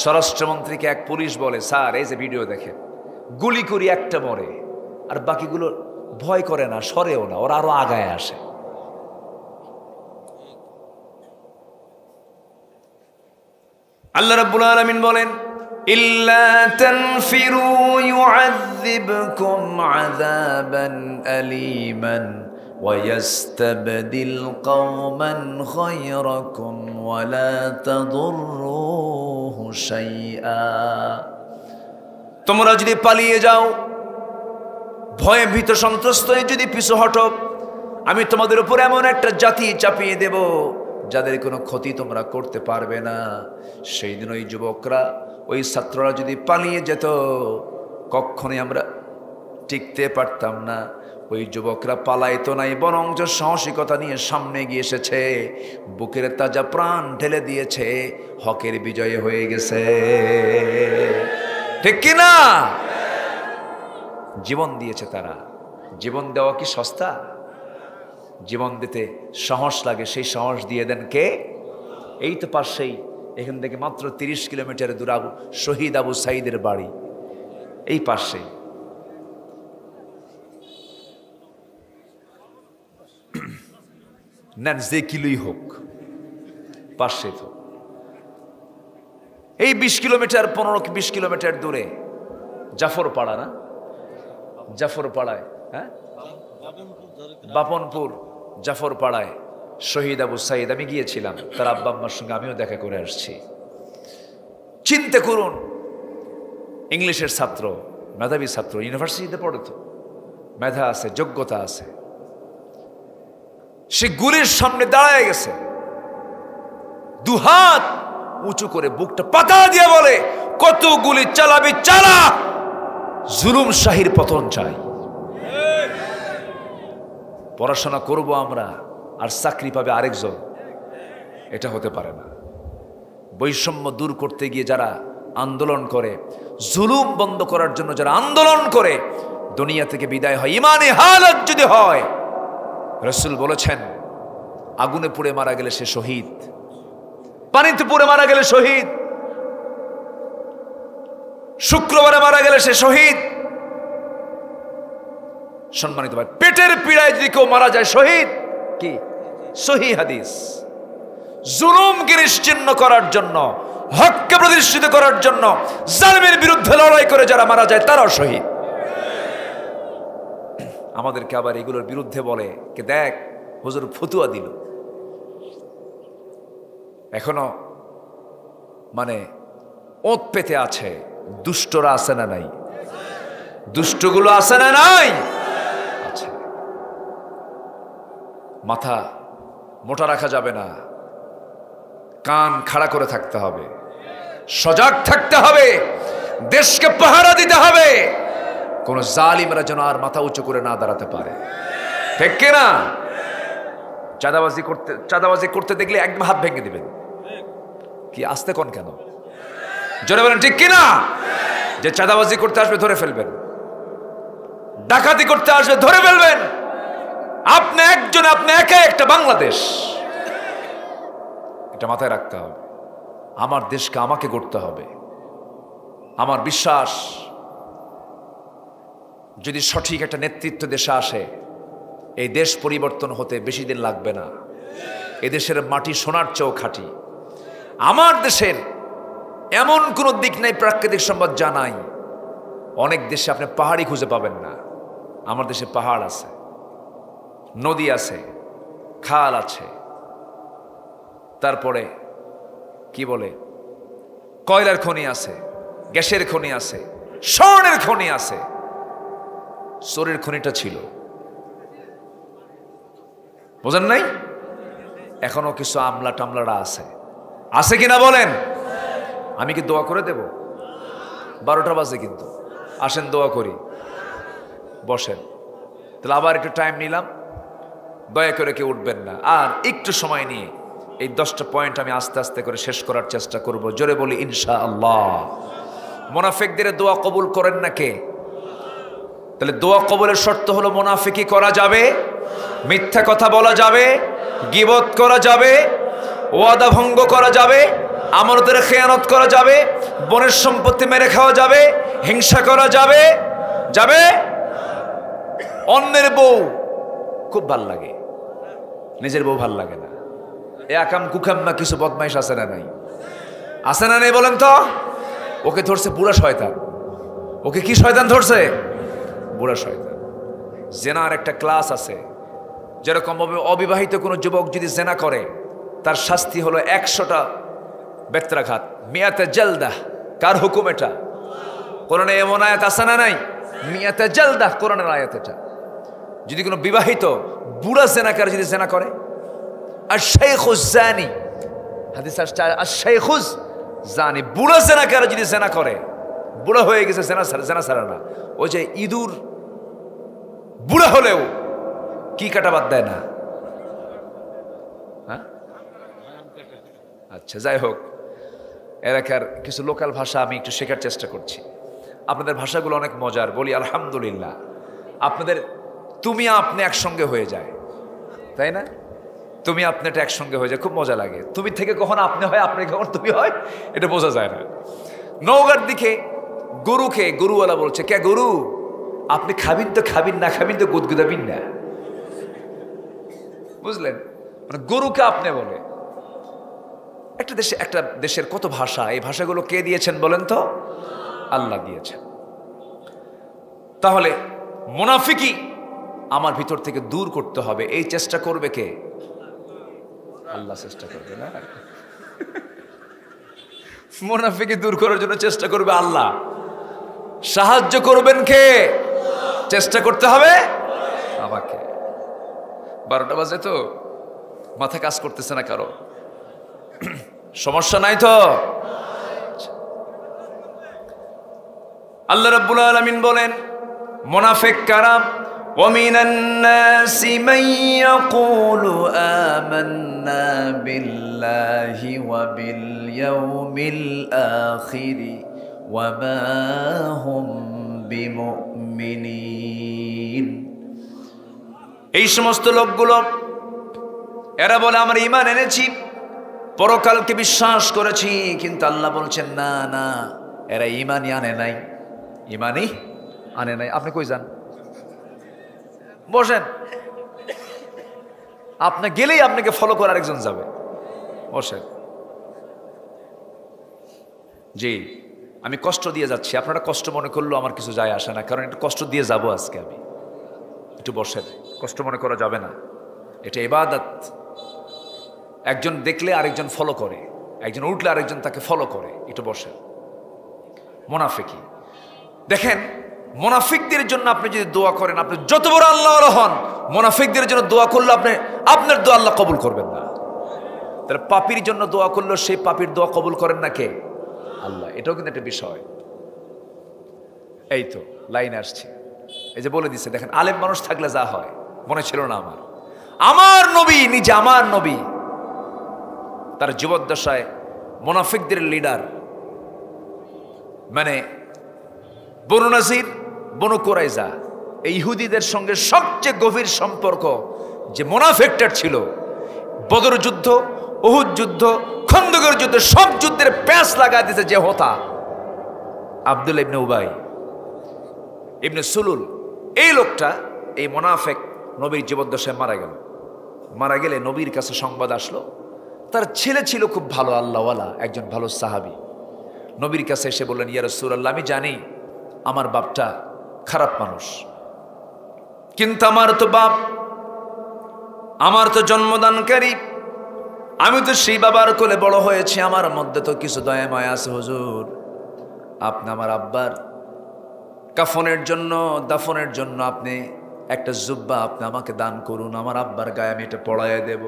স্বরাষ্ট্রমন্ত্রীকে এক পুলিশ বলে, স্যার এই যে ভিডিও দেখেন, গুলি করি একটা মরে আর বাকিগুলো ভয় করে না, সরেও না, ওরা আরো আগায় আসে। আল্লাহ রাব্বুল আলামিন বলেন, ইল্লা তানফিরু ইউআযিবকুম আযাবান আলীমান ওয়া ইস্তাবদিল কওমান খায়রাকুম ওয়া লা তাদুররুহু শাইআ। তোমরা যদি পালিয়ে যাও, ভয়ে ভীত সন্ত্রস্ত হয়ে যদি পিছু হটো, আমি তোমাদের উপর এমন একটা জাতি চাপিয়ে দেব যাদের কোনো ক্ষতি তোমরা করতে পারবে না। সেই দিন ওই যুবকরা, ওই ছাত্ররা যদি পালিয়ে যেত, কখনোই আমরা টিকতে পারতাম না। ওই যুবকরা পালাইতো নাই, বরং যে সাহসিকতা নিয়ে সামনে গিয়ে এসেছে, বুকের তাজা প্রাণ ঢেলে দিয়েছে, হকের বিজয় হয়ে গেছে, ঠিক কিনা? জীবন দিয়েছে তারা। জীবন দেওয়া কি সস্তা? জীবন দিতে সাহস লাগে, সেই সাহস দিয়ে দেন কে? এই তো পাশেই, এখান থেকে মাত্র তিরিশ কিলোমিটার দূর আবু শহীদ আবু সাঈদের বাড়ি, এই পাশেই। না যে কিলোই হোক, পাশে তো এই বিশ কিলোমিটার পনেরো বিশ কিলোমিটার দূরে জাফর পাড়া, না জাফর পাড়ায়, হ্যাঁ বাপনপুর জাফর পাড়ায় শহীদ আবু সাঈদ, আমি গিয়েছিলাম তার আব্বা আম্মার সঙ্গে, আমিও দেখা করে আসছি। চিন্তা করুন, ইংলিশের ছাত্র, মেধাবী ছাত্র, ইউনিভার্সিটিতে পড়ে, তো মেধা আছে, যোগ্যতা আছে, সে গুলির সামনে দাঁড়ায় গেছে, দুহাত উঁচু করে বুকটা পাতা দিয়ে বলে, কত গুলি চালাবি চালা, জুলুম শাহীর পতন চাই। পড়াশোনা করব আমরা আর চাকরি পাবে আরেকজন, এটা হতে পারে না। বৈষম্য দূর করতে গিয়ে যারা আন্দোলন করে, জুলুম বন্ধ করার জন্য যারা আন্দোলন করে, দুনিয়া থেকে বিদায় হয় ইমানে হালত যদি হয়। রাসূল বলেছেন, আগুনে পুড়ে মারা গেলে সে শহীদ, পানিতে পুড়ে মারা গেলে শহীদ, শুক্রবারে মারা গেলে সে শহীদ। সম্মানিত ভাই, পেটের পীড়ায় যদি কেউ মারা যায় শহীদ, কি সহিহ হাদিস। জুলুমকে নিশ্চিহ্ন করার জন্য, হককে প্রতিষ্ঠিত করার জন্য, জালিমের বিরুদ্ধে লড়াই করে যারা মারা যায় তারাও শহীদ। আমাদেরকে আবার এগুলোর বিরুদ্ধে বলে কে, দেখ হুজুর ফতুয়া দিল। এখনো মানে ওত পেতে আছে, দুষ্টরা আছে না নাই? দুষ্টগুলো আছে না নাই? আচ্ছা, মাথা মোটা রাখা যাবে না, কান খাড়া করে থাকতে হবে, সজাগ থাকতে হবে, দেশকে পাহারা দিতে হবে, কোন জালিমরা যেন আর মাথা উঁচু করে না দাঁড়াতে পারে, ঠিক কিনা? চাঁদাবাজি করতে চাঁদাবাজি করতে দেখলে একদম হাত ভেঙে দিবেন, কি আসতে কোন কেন জোরে বলেন, ঠিক কিনা? যে চাঁদাবাজি করতে আসবে ধরে ফেলবেন, ডাকাতি করতে আসবে ধরে ফেলবেন। আপনি একজন, আপনি একাই একটা বাংলাদেশ, এটা মাথায় রাখতে হবে। আমার দেশকে আমাকে গড়তে হবে। আমার বিশ্বাস, যদি সঠিক একটা নেতৃত্ব দেশে আসে, এই দেশ পরিবর্তন হতে বেশি দিন লাগবে না। এদেশের মাটি সোনার চেয়েও খাঁটি। আমার দেশের এমন কোনো দিক নাই প্রাকৃতিক সম্পদ জানাই। অনেক দেশে আপনি পাহাড়ই খুঁজে পাবেন না, আমার দেশে পাহাড় আছে, নদী আছে, খাল আছে, তারপরে কি বলে কয়লার খনি আছে, গ্যাসের খনি আছে, স্বর্ণের খনি আছে। সোরের খনিটা ছিল, বোঝেন নাই? এখনো কিছু আমলা টামলারা আছে, আছে কিনা বলেন? আমি কি দোয়া করে দেব? বারোটা বাজে, কিন্তু আসেন দোয়া করি, বসেন। তাহলে আবার একটু টাইম নিলাম, দয়া করে কেউ উঠবেন না। আর একটু সময় নিয়ে এই দশটা পয়েন্ট আমি আস্তে আস্তে করে শেষ করার চেষ্টা করব। জোরে বলি ইনশাআল্লাহ। মুনাফিকদের দোয়া কবুল করেন না কে? তাহলে দোয়া কবুলের শর্ত হলো মুনাফিকি করা যাবে, মিথ্যা কথা বলা যাবে, গীবত করা যাবে, ওয়াদা ভঙ্গ করা যাবে, আমানতের খেয়ানত করা যাবে, বনের সম্পত্তি মেরে খাওয়া যাবে, হিংসা করা যাবে। যাবে? অন্যের বউ খুব ভাল লাগে, নিজের বউ ভাল লাগে না, এ আকাম কুকাম না কিছু বদমাইশ আছে না নাই? আছে না নাই বলেন তো? ওকে ধরছে বুড়া শয়তান। ওকে কি শয়তান ধরছে? বুড়া শয়তান। জেনার একটা ক্লাস আছে, যেরকমভাবে অবিবাহিত কোনো যুবক যদি জেনা করে তার শাস্তি হলো একশোটা বেত্রাঘাত, মিয়াতে জেলদা। কার হুকুম এটা? কোরআনে এমন আয়াত আছে না নাই? মিয়াতে জেলদা কোরআনের আয়াত এটা। যদি কোনো বিবাহিত বুড়া জেনাকার যদি জেনা করে, আর শাইখুজ জানি, হাদিস আসছে আর শাইখুজ জানি, বুড়া জেনাকার যদি জেনা করে, বুড়া হয়ে গেছে জেনা জেনা ছাড়া না, ওই যে ইঁদুর বুড়া হলেও কি কাটা বাদ দেয় না। আচ্ছা যাই হোক, এলাকার কিছু লোকাল ভাষা আমি একটু শেখার চেষ্টা করছি। আপনাদের ভাষাগুলো অনেক মজার। বলি আলহামদুলিল্লাহ। আপনাদের তুমি আপনি একসঙ্গে হয়ে যায়, তাই না? তুমি আপনি এটা একসঙ্গে হয়ে যায়, খুব মজা লাগে। তুমি থেকে কখন আপনি হয়, আপনি কখন তুমি হয়, এটা বোঝা যায় না। নওগাঁর দিকে গরুকে গরুওয়ালা বলছে, কে গরু আপনি খাবিন তো খাবিন, না খাবিন তো গুদগুদাবিন না, বুঝলেন? মানে গরুকে আপনি বলে। একটা দেশে একটা দেশের কত ভাষা, এই ভাষাগুলো কে দিয়েছেন বলেন তো? আল্লাহ দিয়েছেন। তাহলে মুনাফিকি আমার ভিতর থেকে দূর করতে হবে, এই চেষ্টা করবে কে? আল্লাহ চেষ্টা করবে না? মুনাফিকি দূর করার জন্য চেষ্টা করবে আল্লাহ। সাহায্য করবেন কে? চেষ্টা করতে হবে আমাকে। বারোটা বাজে তো, মাথা কাজ করতেছে না কারো? সমস্যা নাই তো? আল্লাহ রাব্বুল আলামিন বলেন মুনাফিক কারা? وَمِنَ النَّاسِ مَن يَقُولُ آمَنَّا بِاللَّهِ وَبِالْيَوْمِ الْآخِرِ وَمَا هُمْ بِمُؤْمِنِينَ। এই সমস্ত লোকগুলো এরা বলে আমরা ঈমান এনেছি, পরকালকে বিশ্বাস করেছি, কিন্তু আল্লাহ বলছেন না না, এরা ঈমানই আনে নাই, ঈমানই আনে নাই। আপনি কই যান? বসেন, আপনি গেলেই আপনাকে ফলো করে আরেকজন যাবে। বসেন। জি, আমি কষ্ট দিয়ে যাচ্ছি, আপনারা কষ্ট মনে করলেও আমার কিছু যায় আসে না, কারণ একটু কষ্ট দিয়ে যাব আজকে আমি। একটু বসেন, কষ্ট মনে করা যাবে না, এটা ইবাদত। একজন দেখলে আরেকজন ফলো করে, একজন উঠলে আরেকজন তাকে ফলো করে। একটু বসেন। মুনাফিকি দেখেন, মুনাফিকদের জন্য আপনি যদি দোয়া করেন, আপনি যত বড় আল্লাহওয়ালা হন, মুনাফিকদের জন্য দোয়া করলে আপনি আপনার দোয়া আল্লাহ কবুল করবেন না। তাহলে পাপীর জন্য দোয়া করলেও সেই পাপীর দোয়া কবুল করেন না কে? আল্লাহ। এটাও কিন্তু একটা বিষয়। এই তো লাইন আসছে, এই যে বলে দিচ্ছে দেখেন, আলেম মানুষ থাকলে যা হয়। মনে ছিল না আমার? আমার নবী নিজে, আমার নবী তার জীবদ্দশায় মুনাফিকদের লিডার, মানে বনু নাজির, বনু কুরাইজা, এই ইহুদিদের সঙ্গে সবচেয়ে গভীর সম্পর্ক যে মুনাফিকটার ছিল, বদর যুদ্ধ, উহুদ যুদ্ধ, খন্দকের যুদ্ধ, সব যুদ্ধের প্যাঁচ লাগা দিতে যে হোতা আব্দুল্লাহ ইবনে উবাই ইবনে সুলুল, এই লোকটা, এই মুনাফিক নবীর জীবদ্দশায় মারা গেল। মারা গেলে নবীর কাছে সংবাদ আসলো। তার ছেলে ছিল খুব ভালো আল্লাহওয়ালা একজন ভালো সাহাবি। নবীর কাছে এসে বললেন, ইয়া রাসূলুল্লাহ, আমি জানি আমার বাপটা খারাপ মানুষ, কিন্তু আমার তো বাপ, আমার তো জন্মদানকারী, আমি তো সেই বাবার কোলে বড় হয়েছি, আমার মধ্যে তো কিছু দয়া মায়া আছে হুজুর। আপনি আমার আব্বার কাফনের জন্য, দাফনের জন্য আপনি একটা জুব্বা আপনি আমাকে দান করুন, আমার আব্বার গায়ে আমি এটা পড়াইয়া দেব।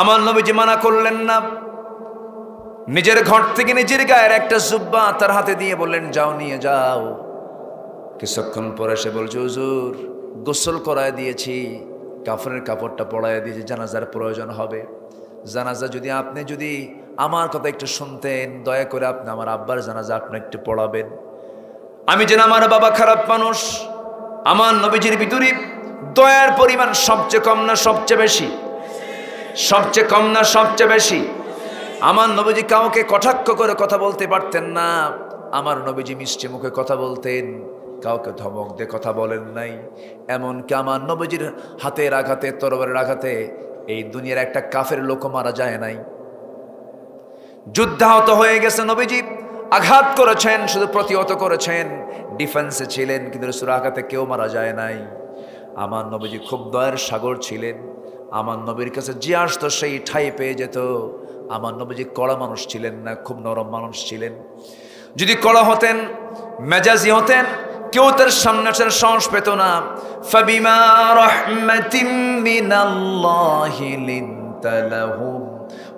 আমার নবীজি মানা করলেন না। নিজের ঘর থেকে নিজের গায়ের একটা জুব্বা তার হাতে দিয়ে বললেন, যাও নিয়ে যাও। কিছুক্ষণ পরে সে বলছে, হুজুর গোসল করায় দিয়েছি, কাফনের কাপড়টা পরাইয়া দিয়ে যে জানাজার প্রয়োজন হবে, জানাজা যদি আপনি যদি আমার কথা একটু শুনতেন, দয়া করে আপনি আমার আব্বার জানাজা আপনি একটু পড়াবেন। আমি যেন আমার বাবা খারাপ মানুষ, আমার নবীজির ভিতরে দয়ার পরিমাণ সবচেয়ে কম না সবচেয়ে বেশি? সবচেয়ে কম না সবচেয়ে বেশি? আমার নবীজি কাউকে কটাক্ষ করে কথা বলতে পারতেন না, আমার নবীজি মিষ্টি মুখে কথা বলতেন, কাউকে ধমক দিয়ে কথা বলেন নাই। এমনকি আমার নবীজির হাতের আঘাতে, তরবারের আঘাতে এই দুনিয়ার একটা কাফের লোক মারা যায় নাই। যুদ্ধাহত হয়ে গেছে নবীজি, আঘাত করেছেন, শুধু প্রতিহত করেছেন, ডিফেন্সে ছিলেন, কিন্তু রাসূল আঘাতে কেউ মারা যায় নাই। আমার নবীজি খুব দয়ার সাগর ছিলেন, আমার নবীর কাছে যে আসতো সেই ঠাঁই পেয়ে যেত। আমার নবীজি কড়া মানুষ ছিলেন না, খুব নরম মানুষ ছিলেন। যদি কড়া হতেন, মেজাজি হতেন, কেউ তার সামনে আসার সাহস পেত না। ফাবিমা রাহমাতিন মিনাল্লাহি লিনতা লাহুম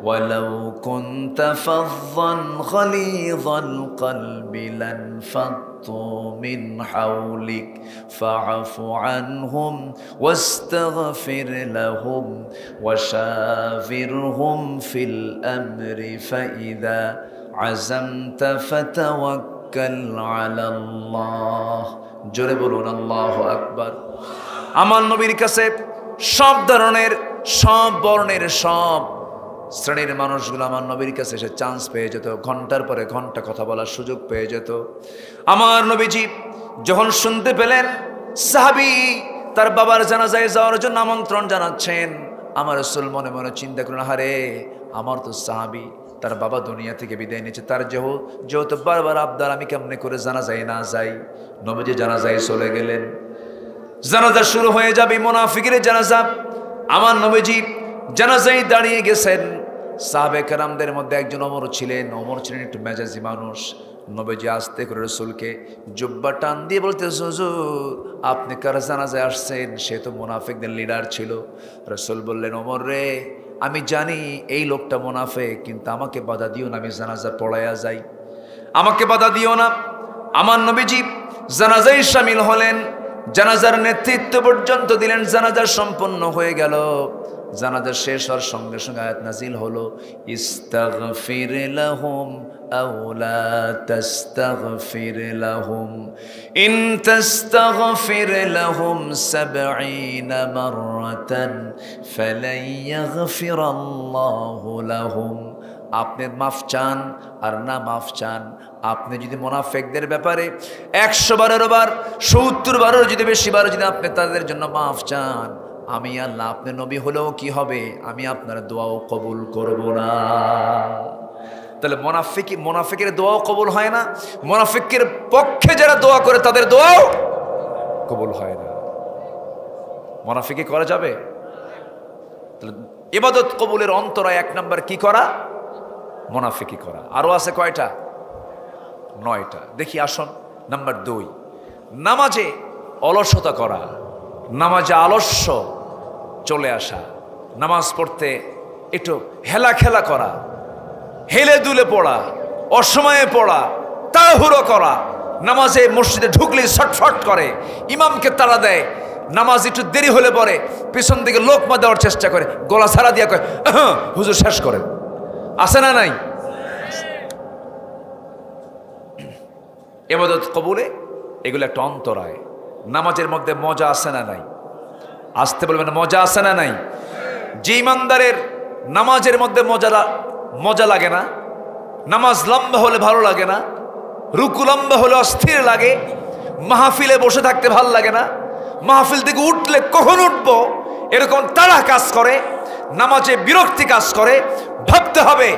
ওয়ালাউ কুনতা ফাযযান গালিযাল কলবি লানফাদু মিন হাওলিক ফাআফু আনহুম ওয়াস্তাগফির লাহুম ওয়াশাবিরহুম ফিল আমরি ফাইযা আযামতা ফাতাওয়াক্কাল জোরে বলুন আল্লাহু আকবার। আমার নবীর কাছে সব ধরনের, সব বর্ণের, সব শ্রেণীর মানুষগুলো আমার নবীর কাছে এসে চান্স পেয়ে যেত, ঘন্টার পরে ঘন্টা কথা বলার সুযোগ পেয়ে যেত। আমার নবীজি যখন শুনতে পেলেন সাহাবী তার বাবার জানাজায় যাওয়ার জন্য আমন্ত্রণ জানাচ্ছেন, আমার রাসূল মনে মনে চিন্তা করলেন, হারে আমার তো সাহাবী, তার বাবা দুনিয়া থেকে বিদায় নিয়েছে, তার যেহ যেহেতু বারবার আবদার, আমি কেমনে করে জানাজায় না যাই। নবীজি জানাজায় চলে গেলেন, জানাজা শুরু হয়ে যাবে, মুনাফিকের জানাজা। আমার নবীজি জানাজায় দাঁড়িয়ে গেছেন। সাহাবে কেরামদের মধ্যে একজন ওমর ছিলেন, ওমর ছিলেন একটু মেজাজি মানুষ। নবীজি আসতে করে রাসূলকে জুব্বা টান দিয়ে বলতে, হুজুর আপনি কার জানাজায় আসছেন? সে তো মুনাফিকদের লিডার ছিল। রাসূল বললেন, ওমর রে, আমি জানি এই লোকটা মুনাফিক, কিন্তু আমাকে বাধা দিও না, আমি জানাজা পড়াইয়া যাই, আমাকে বাধা দিও না। আমার নবীজি জানাজায় শামিল হলেন, জানাজার নেতৃত্ব পর্যন্ত দিলেন, জানাজা সম্পন্ন হয়ে গেল। জানাজা শেষ হওয়ার সঙ্গে সঙ্গে আয়াত নাজিল হলো, ইস্তাগফির লাহুম আও লা তাস্তাগফির লাহুম ইন তাস্তাগফির লাহুম সাবঈনা মাররাতান ফালান ইয়াগফিরাল্লাহু লাহুম। আপনি মাফ চান আর না মাফ চান, আপনি যদি মুনাফিকদের ব্যাপারে একশো বারেরও বার, সত্তর বারেরও যদি বেশি বারও যদি আপনি তাদের জন্য মাফ চান, আমি আল্লাহ আপনার নবী হলেও কি হবে, আমি আপনার দোয়াও কবুল করব না। তাহলে মুনাফিক মুনাফিকের দোয়াও কবুল হয় না, মুনাফিকের পক্ষে যারা দোয়া করে তাদের দোয়াও কবুল হয় না। মুনাফিকে করা যাবে? তাহলে ইবাদত কবুলের অন্তরায় এক নাম্বার কি করা? মুনাফিকি করা। আরও আছে কয়টা? নয়টা। দেখি আসুন, নাম্বার দুই, নামাজে অলসতা করা, নামাজে আলস্য চলে আসা, নামাজ পড়তে একটু হেলা খেলা করা, হেলে দুলে পড়া, অসময়ে পড়া, তাড়াহুড়ো করা, নামাজে মসজিদে ঢুকলে ছটফট করে, ইমামকে তাড়া দেয়, নামাজ একটু দেরি হলে পরে পিছন দিকে লোকমা দেওয়ার চেষ্টা করে, গলা ছাড়া দিয়া কয় হুজুর শেষ করে। আছে না নাই? ইবাদত কবুলে এগুলো একটা অন্তরায়। নামাজের মধ্যে মজা আসে না নাই? আসতে বলবেন, মজা আসে না নাই? যে ইমানদারের নামাজের মধ্যে মজা মজা লাগে না, নামাজ লম্বা হলে ভালো লাগে না, রুকু লম্বা হলে অস্থির লাগে, মাহফিলে বসে থাকতে ভালো লাগে না, মাহফিল থেকে উঠলে কখন উঠবো এরকম তাড়া কাজ করে, নামাজে বিরক্তি কাজ করে, ভাবতে হবে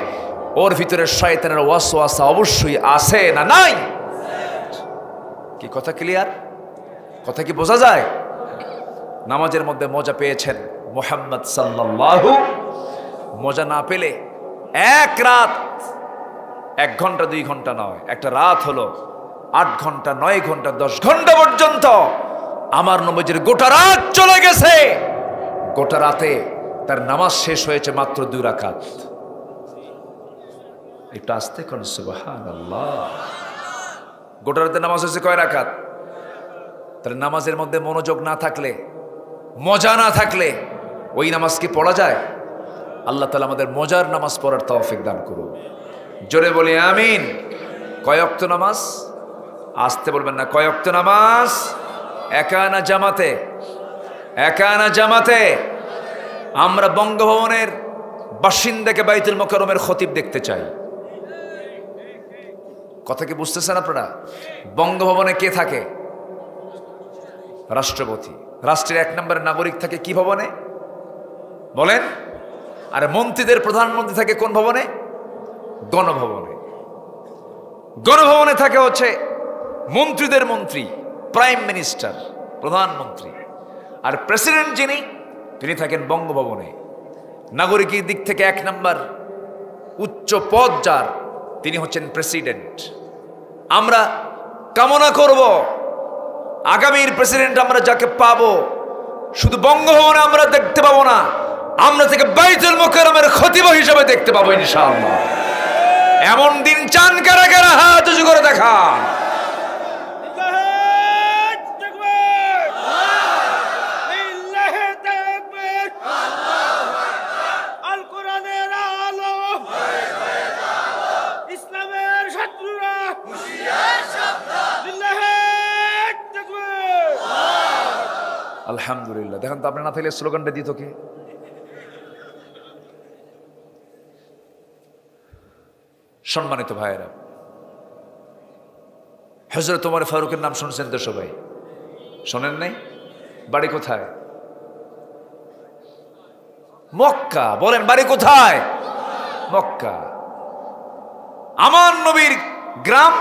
ওর ভিতরে শয়তানের ওয়াসওয়াসা অবশ্যই আসে না নাই? কি কথা ক্লিয়ার? কথা কি বোঝা যায়? নামাজের মধ্যে মজা পেয়েছেন মুহাম্মদ সাল্লাল্লাহু, মজা না পেলে এক রাত, এক ঘন্টা দুই ঘন্টা নয়, একটা রাত হলো আট ঘন্টা, নয় ঘন্টা, দশ ঘন্টা পর্যন্ত আমার নবীজির গোটা রাত চলে গেছে। গোটা রাতে তার নামাজ শেষ হয়েছে মাত্র দুই রাকাত। একটু আস্তে কোন, সুবহানাল্লাহ। গোটা রাতে নামাজ হয়েছে কয় রাকাত? তাহলে নামাজের মধ্যে মনোযোগ না থাকলে, মজা না থাকলে, ওই নামাজ কি পড়া যায়? আল্লাহ তাআলা আমাদের মজার নামাজ পড়ার তৌফিক দান করুন। জোরে বলি আমিন। কয় ওয়াক্ত নামাজ? আসতে বলবেন না। কয় ওয়াক্ত নামাজ? একানা জামাতে, একানা জামাতে। আমরা বঙ্গভবনের বাসিন্দাকে বাইতুল মোকাররমের খতিব দেখতে চাই। কথা কি বুঝতেছেন আপনারা? বঙ্গভবনে কে থাকে? রাষ্ট্রপতি। রাষ্ট্রের এক নম্বরের নাগরিক থাকে কি ভবনে বলেন? আর মন্ত্রীদের, প্রধানমন্ত্রী থাকে কোন ভবনে? গণভবনে। গণভবনে থাকে হচ্ছে মন্ত্রীদের মন্ত্রী, প্রাইম মিনিস্টার, প্রধানমন্ত্রী। আর প্রেসিডেন্ট যিনি, তিনি থাকেন বঙ্গভবনে। নাগরিকের দিক থেকে এক নম্বর উচ্চ পদ যার, তিনি হচ্ছেন প্রেসিডেন্ট। আমরা কামনা করব আগামীর প্রেসিডেন্ট আমরা যাকে পাবো শুধু বঙ্গভবনে আমরা দেখতে পাবো না, আমরা থেকে বাইতুল মোকাররমের খতিব হিসেবে দেখতে পাবো ইনশাআল্লাহ। এমন দিন চান কারা কারা? হাত উঁচু করে দেখান। আলহামদুলিল্লাহ। দেখেন তো আপনি না থাকলে স্লোগানটা দিত কে? সম্মানিত ভাইয়েরা, হযরত ওমর ফারুকের নাম শুনছেন তো সবাই? শোনেন নাই? বাড়ি কোথায়? মক্কা। বলেন বাড়ি কোথায়? মক্কা। আমার নবীর গ্রাম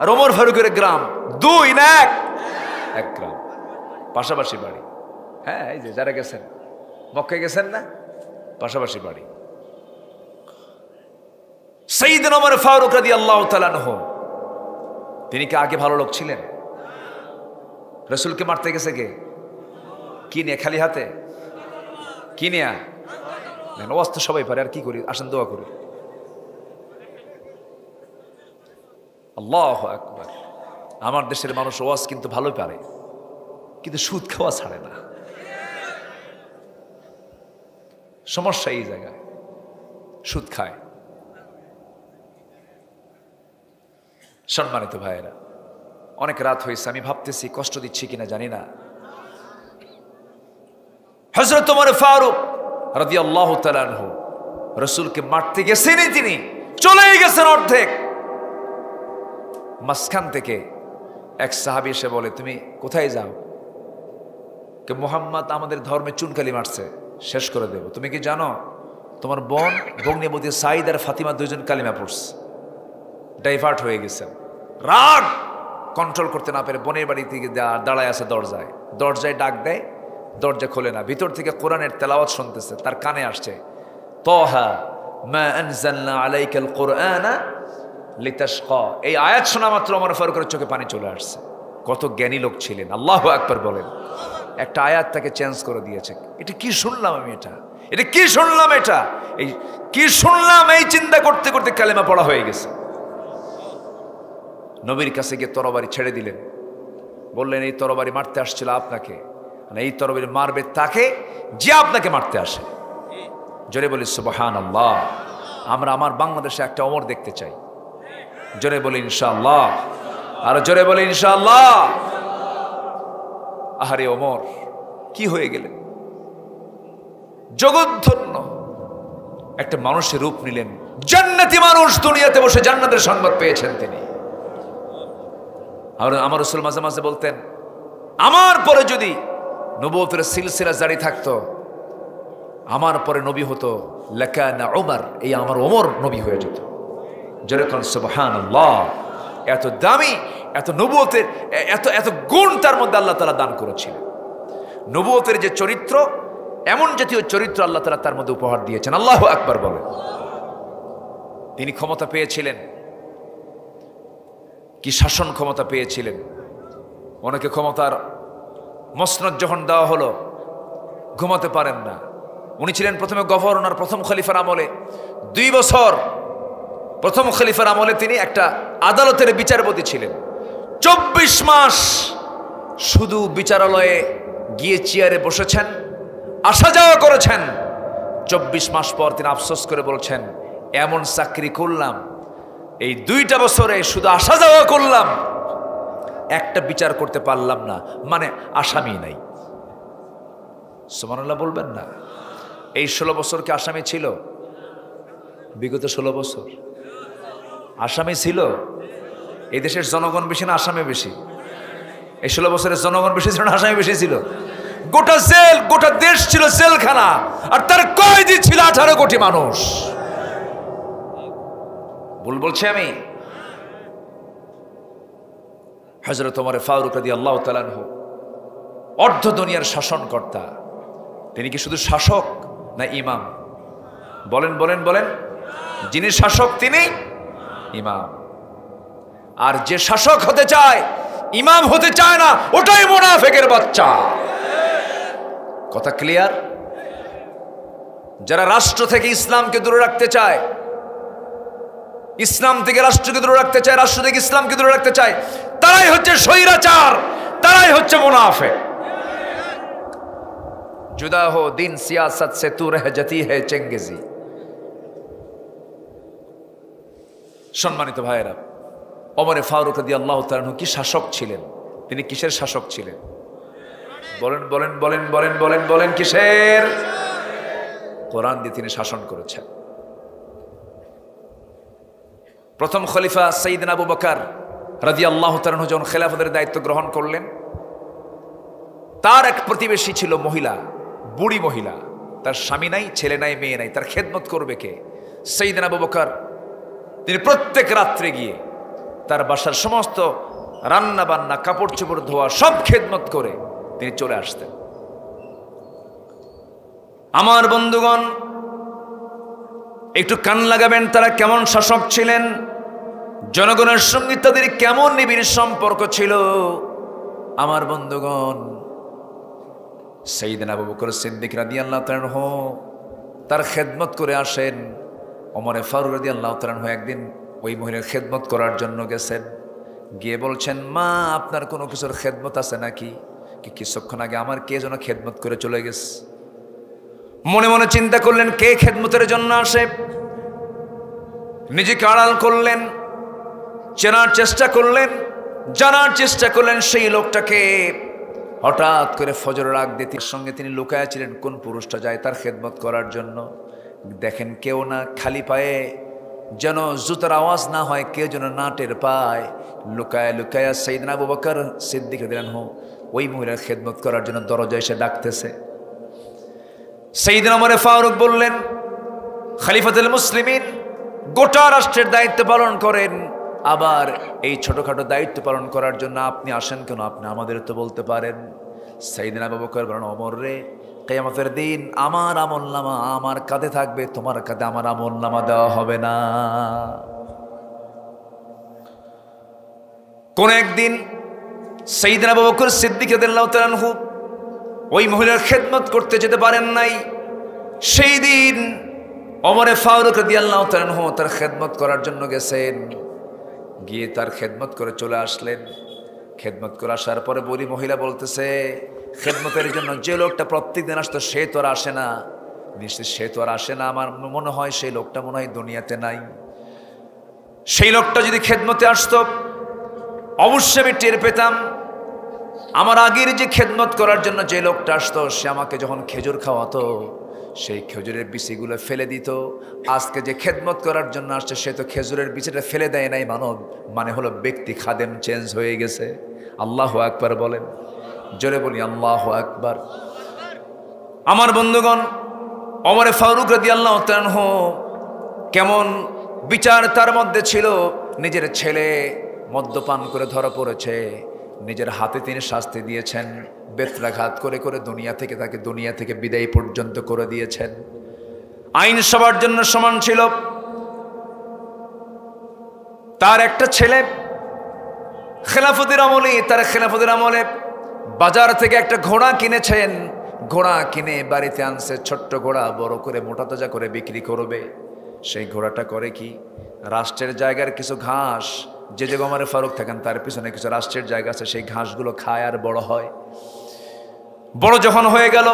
আর ওমর ফারুকের গ্রাম দুই না এক? এক গ্রাম, পাশাপাশি বাড়ি। হ্যাঁ, এই যে যারা গেছেন মক্কায় গেছেন না, পাশাপাশি বাড়ি। সাইয়েদনা ওমর ফারুক রাদিয়াল্লাহু তাআলা আনহু, তিনি কি আগে ভালো লোক ছিলেন? রাসূলকে মারতে গেছে কে? কি নিয়ে? খালি হাতে? কি নিয়ে? ওয়াজ তো সবাই পারে, আর কি করি? আসেন দোয়া করি। আল্লাহু আকবার। আমার দেশের মানুষ ওয়াজ কিন্তু ভালোই পারে, কিন্তু সুদ খাওয়া ছাড়ে না। সমস্যা এই জায়গায়, সুদ খায়। সম্মানিত ভাইয়েরা, অনেক রাত হয়েছে, আমি ভাবতেছি কষ্ট দিচ্ছি কিনা জানি না। হযরত ওমর ফারুক রাদিয়াল্লাহু তাআলা আনহু রাসূলকে মারতে গেছেন, তিনি চলে গেছেন অর্ধেক। মাঝখান থেকে এক সাহাবী এসে বলে, তুমি কোথায় যাও? কে? মুহাম্মদ আমাদের ধর্মে চুনকালি মারছে, শেষ করে দেব। তুমি কি জানো তোমার বোন ভগ্নীপতি সাঈদ আর ফাতিমা দুইজন কালিমা পড়ছে? ডাইভার্ট হয়ে গেছেন, রাগ কন্ট্রোল করতে না পেরে বোনের বাড়ি থেকে দাঁড়ায় আছে দরজায়। দরজায় ডাক দেয়, দরজা খোলে না। ভিতর থেকে কোরআনের তেলাওয়াত শুনতেছে, তার কানে আসছে তাহা মা আনজালনা আলাইকাল কুরআনা লিতাশকা। এই আয়াত শোনা মাত্র ওমর ফারুকের চোখে পানি চলে আসছে। কত জ্ঞানী লোক ছিলেন, আল্লাহু আকবার বলেন। একটা আয়াত তাকে চেঞ্জ করে দিয়েছে। এটা কি শুনলাম আমি? এটা এটা কি শুনলাম? এটা এই কি শুনলাম? এই চিন্তা করতে করতে কালেমা পড়া হয়ে গেছে। নবীর কাছে গিয়ে তরবারি ছেড়ে দিলেন, বললেন এই তরবারি মারতে আসছিল আপনাকে, মানে এই তরবারি মারবে তাকে যে আপনাকে মারতে আসে। জোরে বলি সুবহানাল্লাহ। আমরা আমার বাংলাদেশে একটা ওমর দেখতে চাই। জোরে বলি ইনশাআল্লাহ। আর জোরে বলি ইনশাআল্লাহ। আহারে ওমর, কি হয়ে গেলেন? জগৎধন্য একটা মানুষের রূপ নিলেন, জান্নাতি মানুষ, দুনিয়াতে বসে জান্নাতের সংবাদ পেয়েছেন তিনি। আর আমার রাসূল মাঝে মাঝে বলতেন, আমার পরে যদি নবুয়তের সিলসিলা জারি থাকতো, আমার পরে নবী হতো লাকানা ওমর, এই আমার ওমর নবী হয়ে যেত। যেরকম সুবহানাল্লাহ। এত দামি, এত নবুয়তের এত এত গুণ তার মধ্যে আল্লাহ তাআলা দান করেছিলেন। নবুয়তের যে চরিত্র, এমন জাতীয় চরিত্র আল্লাহ তাআলা তার মধ্যে উপহার দিয়েছেন। আল্লাহু আকবার বলেন। তিনি ক্ষমতা পেয়েছিলেন, কি শাসন ক্ষমতা পেয়েছিলেন। অনেকে ক্ষমতার মসনদ যখন দেওয়া হলো ঘুমাতে পারেন না। উনি ছিলেন প্রথমে গভর্নর, প্রথম খলিফার আমলে দুই বছর, প্রথম খলিফার আমলে তিনি একটা আদালতের বিচারপতি ছিলেন। চব্বিশ মাস শুধু বিচারালয়ে গিয়ে চেয়ারে বসেছেন, আসা যাওয়া করেছেন। চব্বিশ মাস পর তিনি আফসোস করে বলছেন, এমন চাকরি করলাম, এই দুইটা বছরে শুধু আসা যাওয়া করলাম, একটা বিচার করতে পারলাম না, মানে আসামি নাই। সুবহানাল্লাহ বলবেন না? এই ষোলো বছর কি আসামি ছিল? বিগত ষোলো বছর আসামি ছিল। এই দেশের জনগণ বেশি না আসামি বেশি? এই ষোলো বছরের জনগণ বেশি ছিল না আসামি বেশি ছিল? গোটা জেল, গোটা দেশ ছিল জেলখানা, আর তার কয়েদি ছিল আঠারো কোটি মানুষ। ভুল বলছি আমি? হযরত ওমর ফারুক রাদিয়াল্লাহু তাআলা আনহু অর্ধ দুনিয়ার শাসনকর্তা। তিনি কি শুধু শাসক না ইমাম? বলেন বলেন বলেন। যিনি শাসক তিনি ইমাম, আর যে শাসক হতে চায় ইমাম হতে চায় না, ওটাই মুনাফিকের বাচ্চা। কথা ক্লিয়ার? যারা রাষ্ট্র থেকে ইসলামকে দূরে রাখতে চায়, ইসলাম থেকে রাষ্ট্রকে দূরে রাখতে চায়, রাষ্ট্র থেকে ইসলামকে দূরে রাখতে চায়, তারাই হচ্ছে স্বৈরাচার, তারাই হচ্ছে মুনাফিক। জুদা হো দিন সিয়াসত সে তু রহ জাতি হে চেঙ্গিজি। সম্মানিত ভাইয়েরা, ওমর ফারুক রাদিয়াল্লাহু তাআলা আনহু কি শাসক ছিলেন? তিনি কিসের শাসক ছিলেন? বলেন বলেন বলেন বলেন বলেন বলেন কিসের? কোরআন দিয়ে তিনি শাসন করেছেন। প্রথম খলিফা সাইয়েদনা আবু বকর রাদিয়াল্লাহু তাআলা আনহু যখন খেলাফতের দায়িত্ব গ্রহণ করলেন, তার এক প্রতিবেশী ছিল মহিলা, বুড়ি মহিলা, তার স্বামী নাই, ছেলে নাই, মেয়ে নাই, তার খেদমত করবে কে? সাইয়েদনা আবু বকর তিনি প্রত্যেক রাত্রে গিয়ে তার বাসার সমস্ত রান্না বান্না, কাপড় চোপড় ধোয়া সব খেদমত করে তিনি চলে আসতেন। আমার বন্ধুগণ, একটু কান লাগাবেন, তারা কেমন শাসক ছিলেন, জনগণের সঙ্গে তাদের কেমন নিবিড় সম্পর্ক ছিল। আমার বন্ধুগণ, সাইয়েদনা আবু বকর সিদ্দিক রাদিয়াল্লাহু তাআলা আনহু তার খেদমত করে আসেন। ওমর ফারুক রাদিয়াল্লাহু তাআলা আনহু একদিন ওই মহিলার খেদমত করার জন্য গেছেন, গিয়ে বলছেন, মা আপনার কোনো কিছুর খেদমত আছে নাকি? কি কিছুক্ষণ আগে আমার কে যেন খেদমত করে চলে গেছে। মনে মনে চিন্তা করলেন কে খেদমতের জন্য আসে, নিজেকে আড়াল করলেন, চেনার চেষ্টা করলেন, জানার চেষ্টা করলেন সেই লোকটাকে। হঠাৎ করে ফজর রাগ দিতে সঙ্গে তিনি লুকায়া ছিলেন, কোন পুরুষটা যায় তার খেদমত করার জন্য। দেখেন কেউ না, খালি পায়ে, যেন জুতার আওয়াজ না হয়, কেউ যেন না টের পায়। লুকায়া লুকায়া সাইয়েদনা আবু বকর সিদ্দিক রাদিয়াল্লাহু আনহু ওই মহিলার খেদমত করার জন্য দরজায় এসে ডাকতেছে। সাইয়েদনা ওমর ফারুক বললেন, খলিফাতুল মুসলিমিন, গোটা রাষ্ট্রের দায়িত্ব পালন করেন, আবার এই ছোটখাটো দায়িত্ব পালন করার জন্য আপনি আসেন কেন? আপনি আমাদের তো বলতে পারেন। সাইয়েদনা আবু বকর বলেন, ওমর রে, কিয়ামতের দিন আমার আমলনামা আমার কাঁধে থাকবে, তোমার কাঁধে আমার আমলনামা দেওয়া হবে না। কোন একদিন সাইয়েদনা আবু বকর সিদ্দিক রাদিয়াল্লাহু তাআলা আনহু ওই মহিলার খেদমত করতে যেতে পারেন নাই। সেই দিন ওমর ফারুক রাদিয়াল্লাহু তাআলা আনহু তার খেদমত করার জন্য গেছেন, গিয়ে তার খেদমত করে চলে আসলেন। খেদমত করে আসার পরে বুড়ি মহিলা বলতেছে, খেদমতের জন্য যে লোকটা প্রত্যেক দিন আসতো সে তো আর আসে না, নিশ্চয় সে তো আর আসে না, আমার মনে হয় সেই লোকটা মনে হয় দুনিয়াতে নাই। সেই লোকটা যদি খেদমতে আসতো অবশ্যই আমি টের পেতাম। আমার আগের যে খেদমত করার জন্য যে লোকটা আসতো, সে আমাকে যখন খেজুর খাওয়াতো সেই খেজুরের বিচিগুলো ফেলে দিত, আজকে যে খেদমত করার জন্য আসছে সে তো খেজুরের বিচিটা ফেলে দেয় নাই। মানব মানে হলো ব্যক্তি, খাদেম চেঞ্জ হয়ে গেছে। আল্লাহু আকবার বলেন, জোরে বলি আল্লাহু আকবার। আমার বন্ধুগণ, ওমর ফারুক রাদিয়াল্লাহু তাআলা আনহু কেমন বিচার তার মধ্যে ছিল। নিজের ছেলে মদ্যপান করে ধরা পড়েছে, নিজের হাতে তিনি শাস্তি দিয়েছেন, বেত্রাঘাত করে করে দুনিয়া থেকে তাকে দুনিয়া থেকে বিদায় পর্যন্ত করে দিয়েছেন। আইন সবার জন্য সমান ছিল। তার একটা ছেলে খেলাফতের আমলে, তার খেলাফতের আমলে বাজার থেকে একটা ঘোড়া কিনেছেন, ঘোড়া কিনে বাড়িতে আনছে, ছোট্ট ঘোড়া, বড় করে মোটা তাজা করে বিক্রি করবে। সেই ঘোড়াটা করে কি, রাষ্ট্রের জায়গার কিছু ঘাস, যে যে ওমর ফারুক থাকেন তার পিছনে কিছু রাষ্ট্রের জায়গা আছে, সেই ঘাসগুলো খায় আর বড় হয়। বড় যখন হয়ে গেল,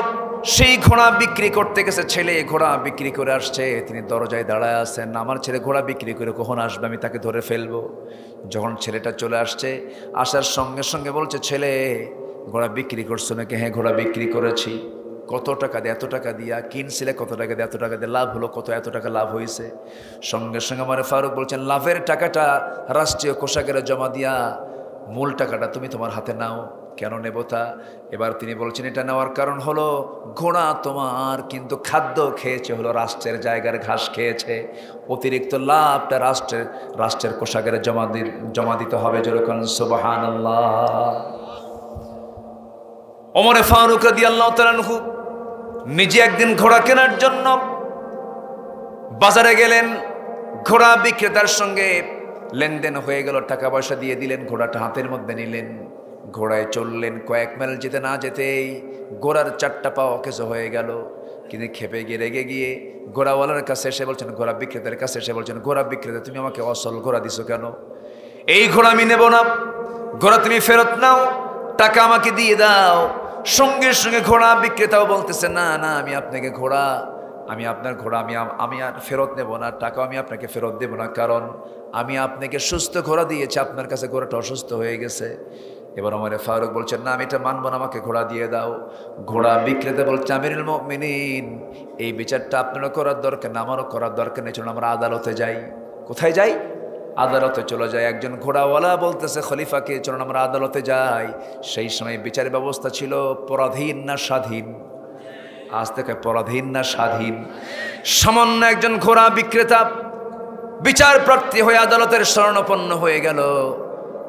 সেই ঘোড়া বিক্রি করতে গেছে, ছেলে ঘোড়া বিক্রি করে আসছে, তিনি দরজায় দাঁড়ায় আছেন, আমার ছেলে ঘোড়া বিক্রি করে কখন আসবে, আমি তাকে ধরে ফেলবো। যখন ছেলেটা চলে আসছে, আসার সঙ্গে সঙ্গে বলছে, ছেলে ঘোড়া বিক্রি করছো নাকি? হ্যাঁ ঘোড়া বিক্রি করেছি। কত টাকা দিয়ে? এত টাকা দিয়া কিনছিলে। কত টাকা দিয়ে? এত টাকা দিয়ে। লাভ হলো কত? এত টাকা লাভ হয়েছে। সঙ্গে সঙ্গে আমার ফারুক বলছেন, লাভের টাকাটা রাষ্ট্রীয় কোষাগারে জমা দিয়া মূল টাকাটা তুমি তোমার হাতে নাও। কেন নেব তা? এবার তিনি বলছেন, এটা নেওয়ার কারণ হলো ঘোড়া তোমার, কিন্তু খাদ্য খেয়েছে হলো রাষ্ট্রের জায়গার ঘাস খেয়েছে, অতিরিক্ত লাভটা রাষ্ট্রের রাষ্ট্রের কোষাগারে জমা জমা দিতে হবে। যেরকম সুবহানাল্লাহ। ওমর ফারুক রাদিয়াল্লাহু তাআলা আনহু নিজে একদিন ঘোড়া কেনার জন্য বাজারে গেলেন, ঘোড়া বিক্রেতার সঙ্গে লেনদেন হয়ে গেল, টাকা পয়সা দিয়ে দিলেন, ঘোড়াটা হাতের মধ্যে নিলেন, ঘোড়ায় চললেন। কয়েক মাইল যেতে না যেতেই ঘোড়ার চারটা পা অকেজ হয়ে গেল, কিন্তু খেপে গিয়ে রেগে গিয়ে ঘোড়াওয়ালার কাছে এসে বলছেন, ঘোড়া বিক্রেতার কাছে এসে বলছেন, ঘোড়া বিক্রেতা তুমি আমাকে অসল ঘোড়া দিছো কেন? এই ঘোড়া আমি নেব না, ঘোড়া তুমি ফেরত নাও, টাকা আমাকে দিয়ে দাও। সঙ্গে সঙ্গে ঘোড়া বিক্রেতাও বলতেছে, না না আমি আপনাকে ঘোড়া, আমি আপনার ঘোড়া আমি আমি আর ফেরত নেব না, টাকাও আমি আপনাকে ফেরত দেব না, কারণ আমি আপনাকে সুস্থ ঘোড়া দিয়েছি, আপনার কাছে ঘোড়াটা অসুস্থ হয়ে গেছে। এবার আমার ফারুক বলছেন, না আমি এটা মানব না, আমাকে ঘোড়া দিয়ে দাও। ঘোড়া বিক্রেতা বলছে, আমিরুল মুমিনিন এই বিচারটা আপনারও করার দরকার না, আমারও করার দরকার নেই, চলুন আমরা আদালতে যাই। কোথায় যাই? আদালতে চলে যায়। একজন ঘোড়াওয়ালা বলতেছে খলিফাকে, চলুন আমরা আদালতে যাই। সেই সময় বিচার ব্যবস্থা ছিল পরাধীন না স্বাধীন? আজ থেকে পরাধীন না স্বাধীন? সামান্য একজন ঘোড়া বিক্রেতা বিচার প্রার্থী হয়ে আদালতের শরণাপন্ন হয়ে গেল।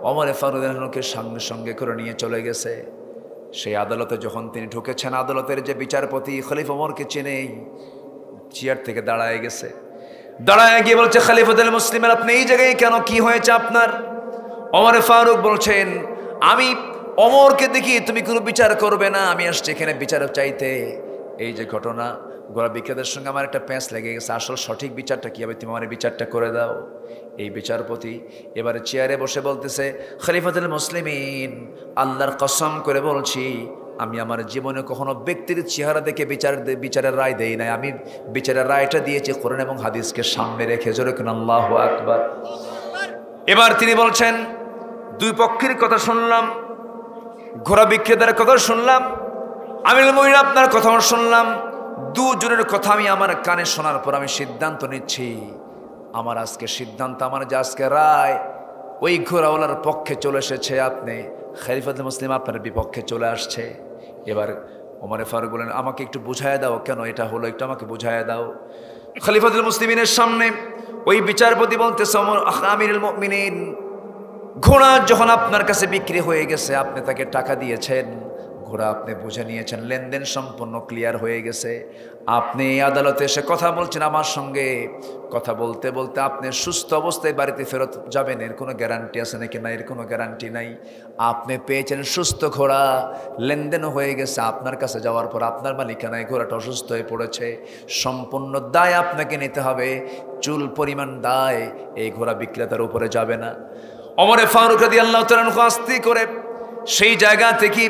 ওমর ফারুককে সঙ্গে সঙ্গে করে নিয়ে চলে গেছে। সেই আদালতে যখন তিনি ঢুকেছেন, আদালতের যে বিচারপতি খলিফা ওমরকে চেনেই, চেয়ার থেকে দাঁড়ায় গেছে, দাঁড়ায় গিয়ে বলছে, খলিফাতুল মুসলিমের আপনি এই জায়গায় কেন, কি হয়েছে আপনার? ওমর ফারুক বলছেন, আমি ওমরকে দেখি তুমি কোনো বিচার করবে না, আমি আসছি এখানে বিচার চাইতে। এই যে ঘটনা, ঘোড়া বিক্রেতার সঙ্গে আমার একটা প্যাঁচ লেগে গেছে, আসল সঠিক বিচারটা কী হবে, তুমি আমার বিচারটা করে দাও। এই বিচারপতি এবারে চেয়ারে বসে বলতেছে, খলিফাতুল মুসলিমিন আল্লাহর কসম করে বলছি, আমি আমার জীবনে কখনো ব্যক্তির চেহারা দেখে বিচার বিচারের রায় দেই নাই, আমি বিচারের রায়টা দিয়েছি কোরআন এবং হাদিসকে সামনে রেখে। যেরকম আল্লাহু আকবার। এবার তিনি বলছেন, দুই পক্ষের কথা শুনলাম, ঘোড়া বিক্রেতার কথা শুনলাম, আমিরুল মুমিনিন আপনার কথাও শুনলাম, দুজনের কথা আমি আমার কানে শোনার পর আমি সিদ্ধান্ত নিচ্ছি, আমার আজকে সিদ্ধান্ত, আমার যে আজকে রায় ওই ঘোড়াওয়ালার পক্ষে চলে এসেছে, আপনি খলিফাতুল মুসলিম আপনার বিপক্ষে চলে আসছে। এবার ওমর ফারুক বলেন, আমাকে একটু বুঝায় দাও কেন এটা হলো, একটু আমাকে বুঝায় দাও। খলিফাতুল মুসলিমিনের সামনে ওই বিচারপতি বলতেছে, আমিরুল মুমিনিন ঘোড়া যখন আপনার কাছে বিক্রি হয়ে গেছে, আপনি তাকে টাকা দিয়েছেন, ঘোড়া আপনি বুঝে নিয়েছেন, লেনদেন সম্পূর্ণ ক্লিয়ার হয়ে গেছে, আপনি আদালতে এসে কথা বলছেন আমার সঙ্গে, কথা বলতে বলতে আপনি সুস্থ অবস্থায় বাড়িতে ফেরত যাবেন, এর কোনো গ্যারান্টি আছে নাকি? না, এর কোনো গ্যারান্টি নাই। আপনি পেয়েছেন সুস্থ ঘোড়া, লেনদেন হয়ে গেছে, আপনার কাছে যাওয়ার পর আপনার মালিকানায় ঘোড়াটা অসুস্থ হয়ে পড়েছে, সম্পূর্ণ দায় আপনাকে নিতে হবে, চুল পরিমাণ দায় এই ঘোড়া বিক্রেতার উপরে যাবে না। ওমর ফারুক রাদিয়াল্লাহু তাআলা আনহু আস্তি করে সেই জায়গা থেকে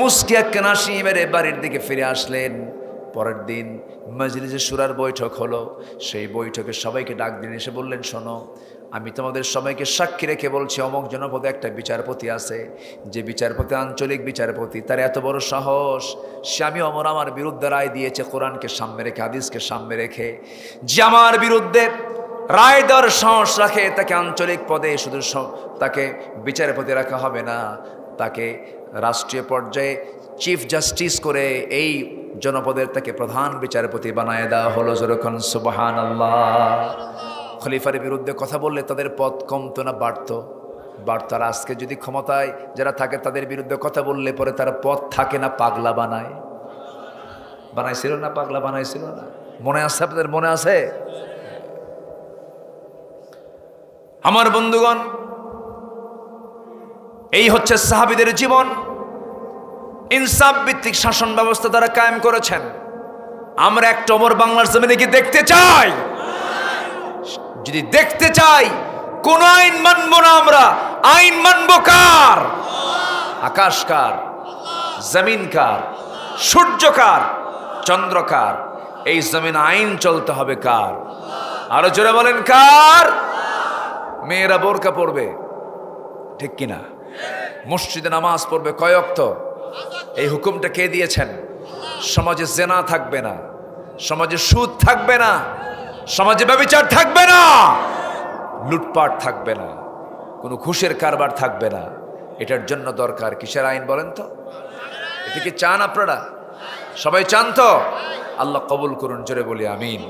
মুসকিয়া কানাশি মেরে বাড়ির দিকে ফিরে আসলেন। পরের দিন মজলিসে শুরার বৈঠক হলো, সেই বৈঠকে সবাইকে ডাক দিন এসে বললেন, শোনো আমি তোমাদের সবাইকে সাক্ষী রেখে বলছি, অমুক জনপদে একটা বিচারপতি আছে, যে বিচারপতি আঞ্চলিক বিচারপতি, তার এত বড় সাহস, সে আমি অমর আমার বিরুদ্ধে রায় দিয়েছে কোরআনকে সামনে রেখে, হাদিসকে সামনে রেখে, যে আমার বিরুদ্ধে রায় দেওয়ার সাহস রাখে তাকে আঞ্চলিক পদে শুধু তাকে বিচারপতি রাখা হবে না, তাকে রাষ্ট্রীয় পর্যায়ে চিফ জাস্টিস করে এই জনপদের তাকে প্রধান বিচারপতি বানায় দেওয়া হলো। যেরকম সুবহানাল্লাহ। খলিফার বিরুদ্ধে কথা বললে তাদের পদ কমতো না বাড়তো? বাড়তো। আর আজকে যদি ক্ষমতায় যারা থাকে তাদের বিরুদ্ধে কথা বললে পরে তারা পদ থাকে না, পাগলা বানায়, বানাইছিল না? পাগলা বানাইছিল না? মনে আছে আপনাদের? মনে আছে আমার বন্ধুগণ? এই হচ্ছে সাহাবীদের জীবন। ইনসাফ ভিত্তিক শাসন ব্যবস্থা তারা কায়েম করেছেন। আমরা একটা ওমর বাংলার জমিনে কি দেখতে চাই? যদি দেখতে চাই, কোন আইন মানব না আমরা, আইন মানব কার? আকাশ কার, জমিন কার, সূর্য কার, চন্দ্র কার, এই জমিন আইন চলতে হবে কার, আরো জোরে বলেন কার। মেয়েরা বোরকা পড়বে, ঠিক কিনা? মসজিদে নামাজ পড়বে কয় ওয়াক্ত, এই হুকুমটা কে দিয়েছেন? সমাজে জেনা থাকবে না, সমাজে সুদ থাকবে না, সমাজে ব্যভিচার থাকবে না, লুটপাট থাকবে না, কোনো ঘুষের কারবার থাকবে না। এটার জন্য দরকার কিসের আইন বলেন তো? এটা কি চান আপনারা? সবাই চান তো? আল্লাহ কবুল করুন, জোরে বলি আমিন।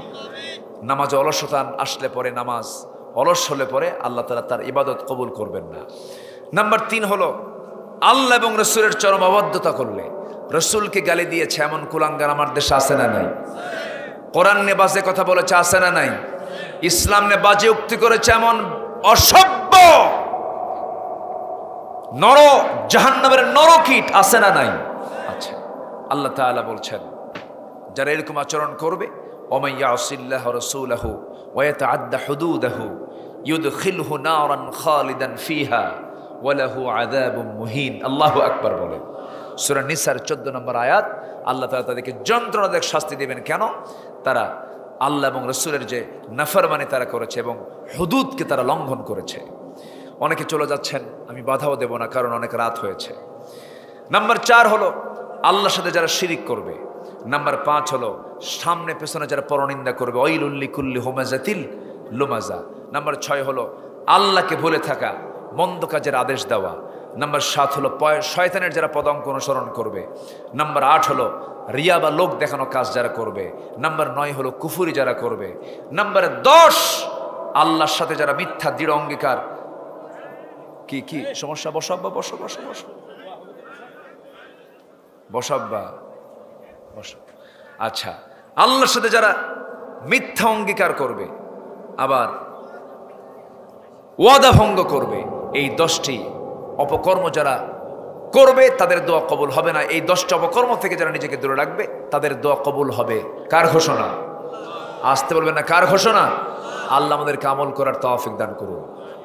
নামাজ অলসতা আসলে পরে, নামাজ অলস হলে পরে আল্লাহ তাআলা তার ইবাদত কবুল করবেন না। নাম্বার তিন হলো, আল্লাহ এবং রসুলের চরম অবাধ্যতা করলে। রসুলকে গালি দিয়েছে এমন কুলাঙ্গার আমার দেশে আছে না নাই? কোরআন নিয়ে বাজে কথা বলেছে আছে না নাই? ইসলাম নিয়ে বাজে উক্তি করেছে এমন অসভ্য নর, জাহান্নামের নরকীট আছে না নাই? আচ্ছা, আল্লাহ তাআলা বলছেন যারা এরকম আচরণ করবে, ওয়া ইয়াসিল্লাহ রাসূলাহু ওয়া ইয়াতাআদ্দা হুদুদাহু ইউদখিলহু নারান খালিদান ফিহা ওয়া লাহু আযাবুম মুহিন। আল্লাহু আকবার বলেন। সূরা নিসার চোদ্দ নম্বর আয়াত। আল্লাহ তাআলা তাদেরকে যন্ত্রণাদায়ক শাস্তি দেবেন। কেন? তারা আল্লাহ এবং রাসূলের যে নাফরমানি তারা করেছে এবং হুদুদকে তারা লঙ্ঘন করেছে। অনেকে চলে যাচ্ছেন, আমি বাধাও দেব না, কারণ অনেক রাত হয়েছে। নাম্বার চার হলো, আল্লাহর সাথে যারা শিরিক করবে। নাম্বার পাঁচ হলো, সামনে পেছনে যারা পরনিন্দা করবে, ওয়াইলুল লিকুল্লি হুমাযাতিল লুমাজা। নাম্বার ছয় হলো, আল্লাহকে ভুলে থাকা, মন্দ কাজের আদেশ দেওয়া। নাম্বার সাত হলো, শয়তানের যারা পদাঙ্ক অনুসরণ করবে। নাম্বার আট হলো, রিয়া বা লোক দেখানো কাজ যারা করবে। নাম্বার নয় হলো, কুফুরি যারা করবে। নাম্বার দশ, আল্লাহর সাথে যারা মিথ্যা দৃঢ় অঙ্গীকার। কি কি সমস্যা? বসাব্বা বস বস বস বসাব্বা বস। আচ্ছা, আল্লাহর সাথে যারা মিথ্যা অঙ্গীকার করবে, আবার ওয়াদা ভঙ্গ করবে, এই দশটি অপকর্ম যারা করবে তাদের দোয়া কবুল হবে না। এই দশটি অপকর্ম থেকে যারা নিজেকে দূরে রাখবে তাদের দোয়া কবুল হবে। কার ঘোষণা? আসতে বলবেন না, কার ঘোষণা? আল্লাহ আমাদেরকে আমল করার তৌফিক দান করুন।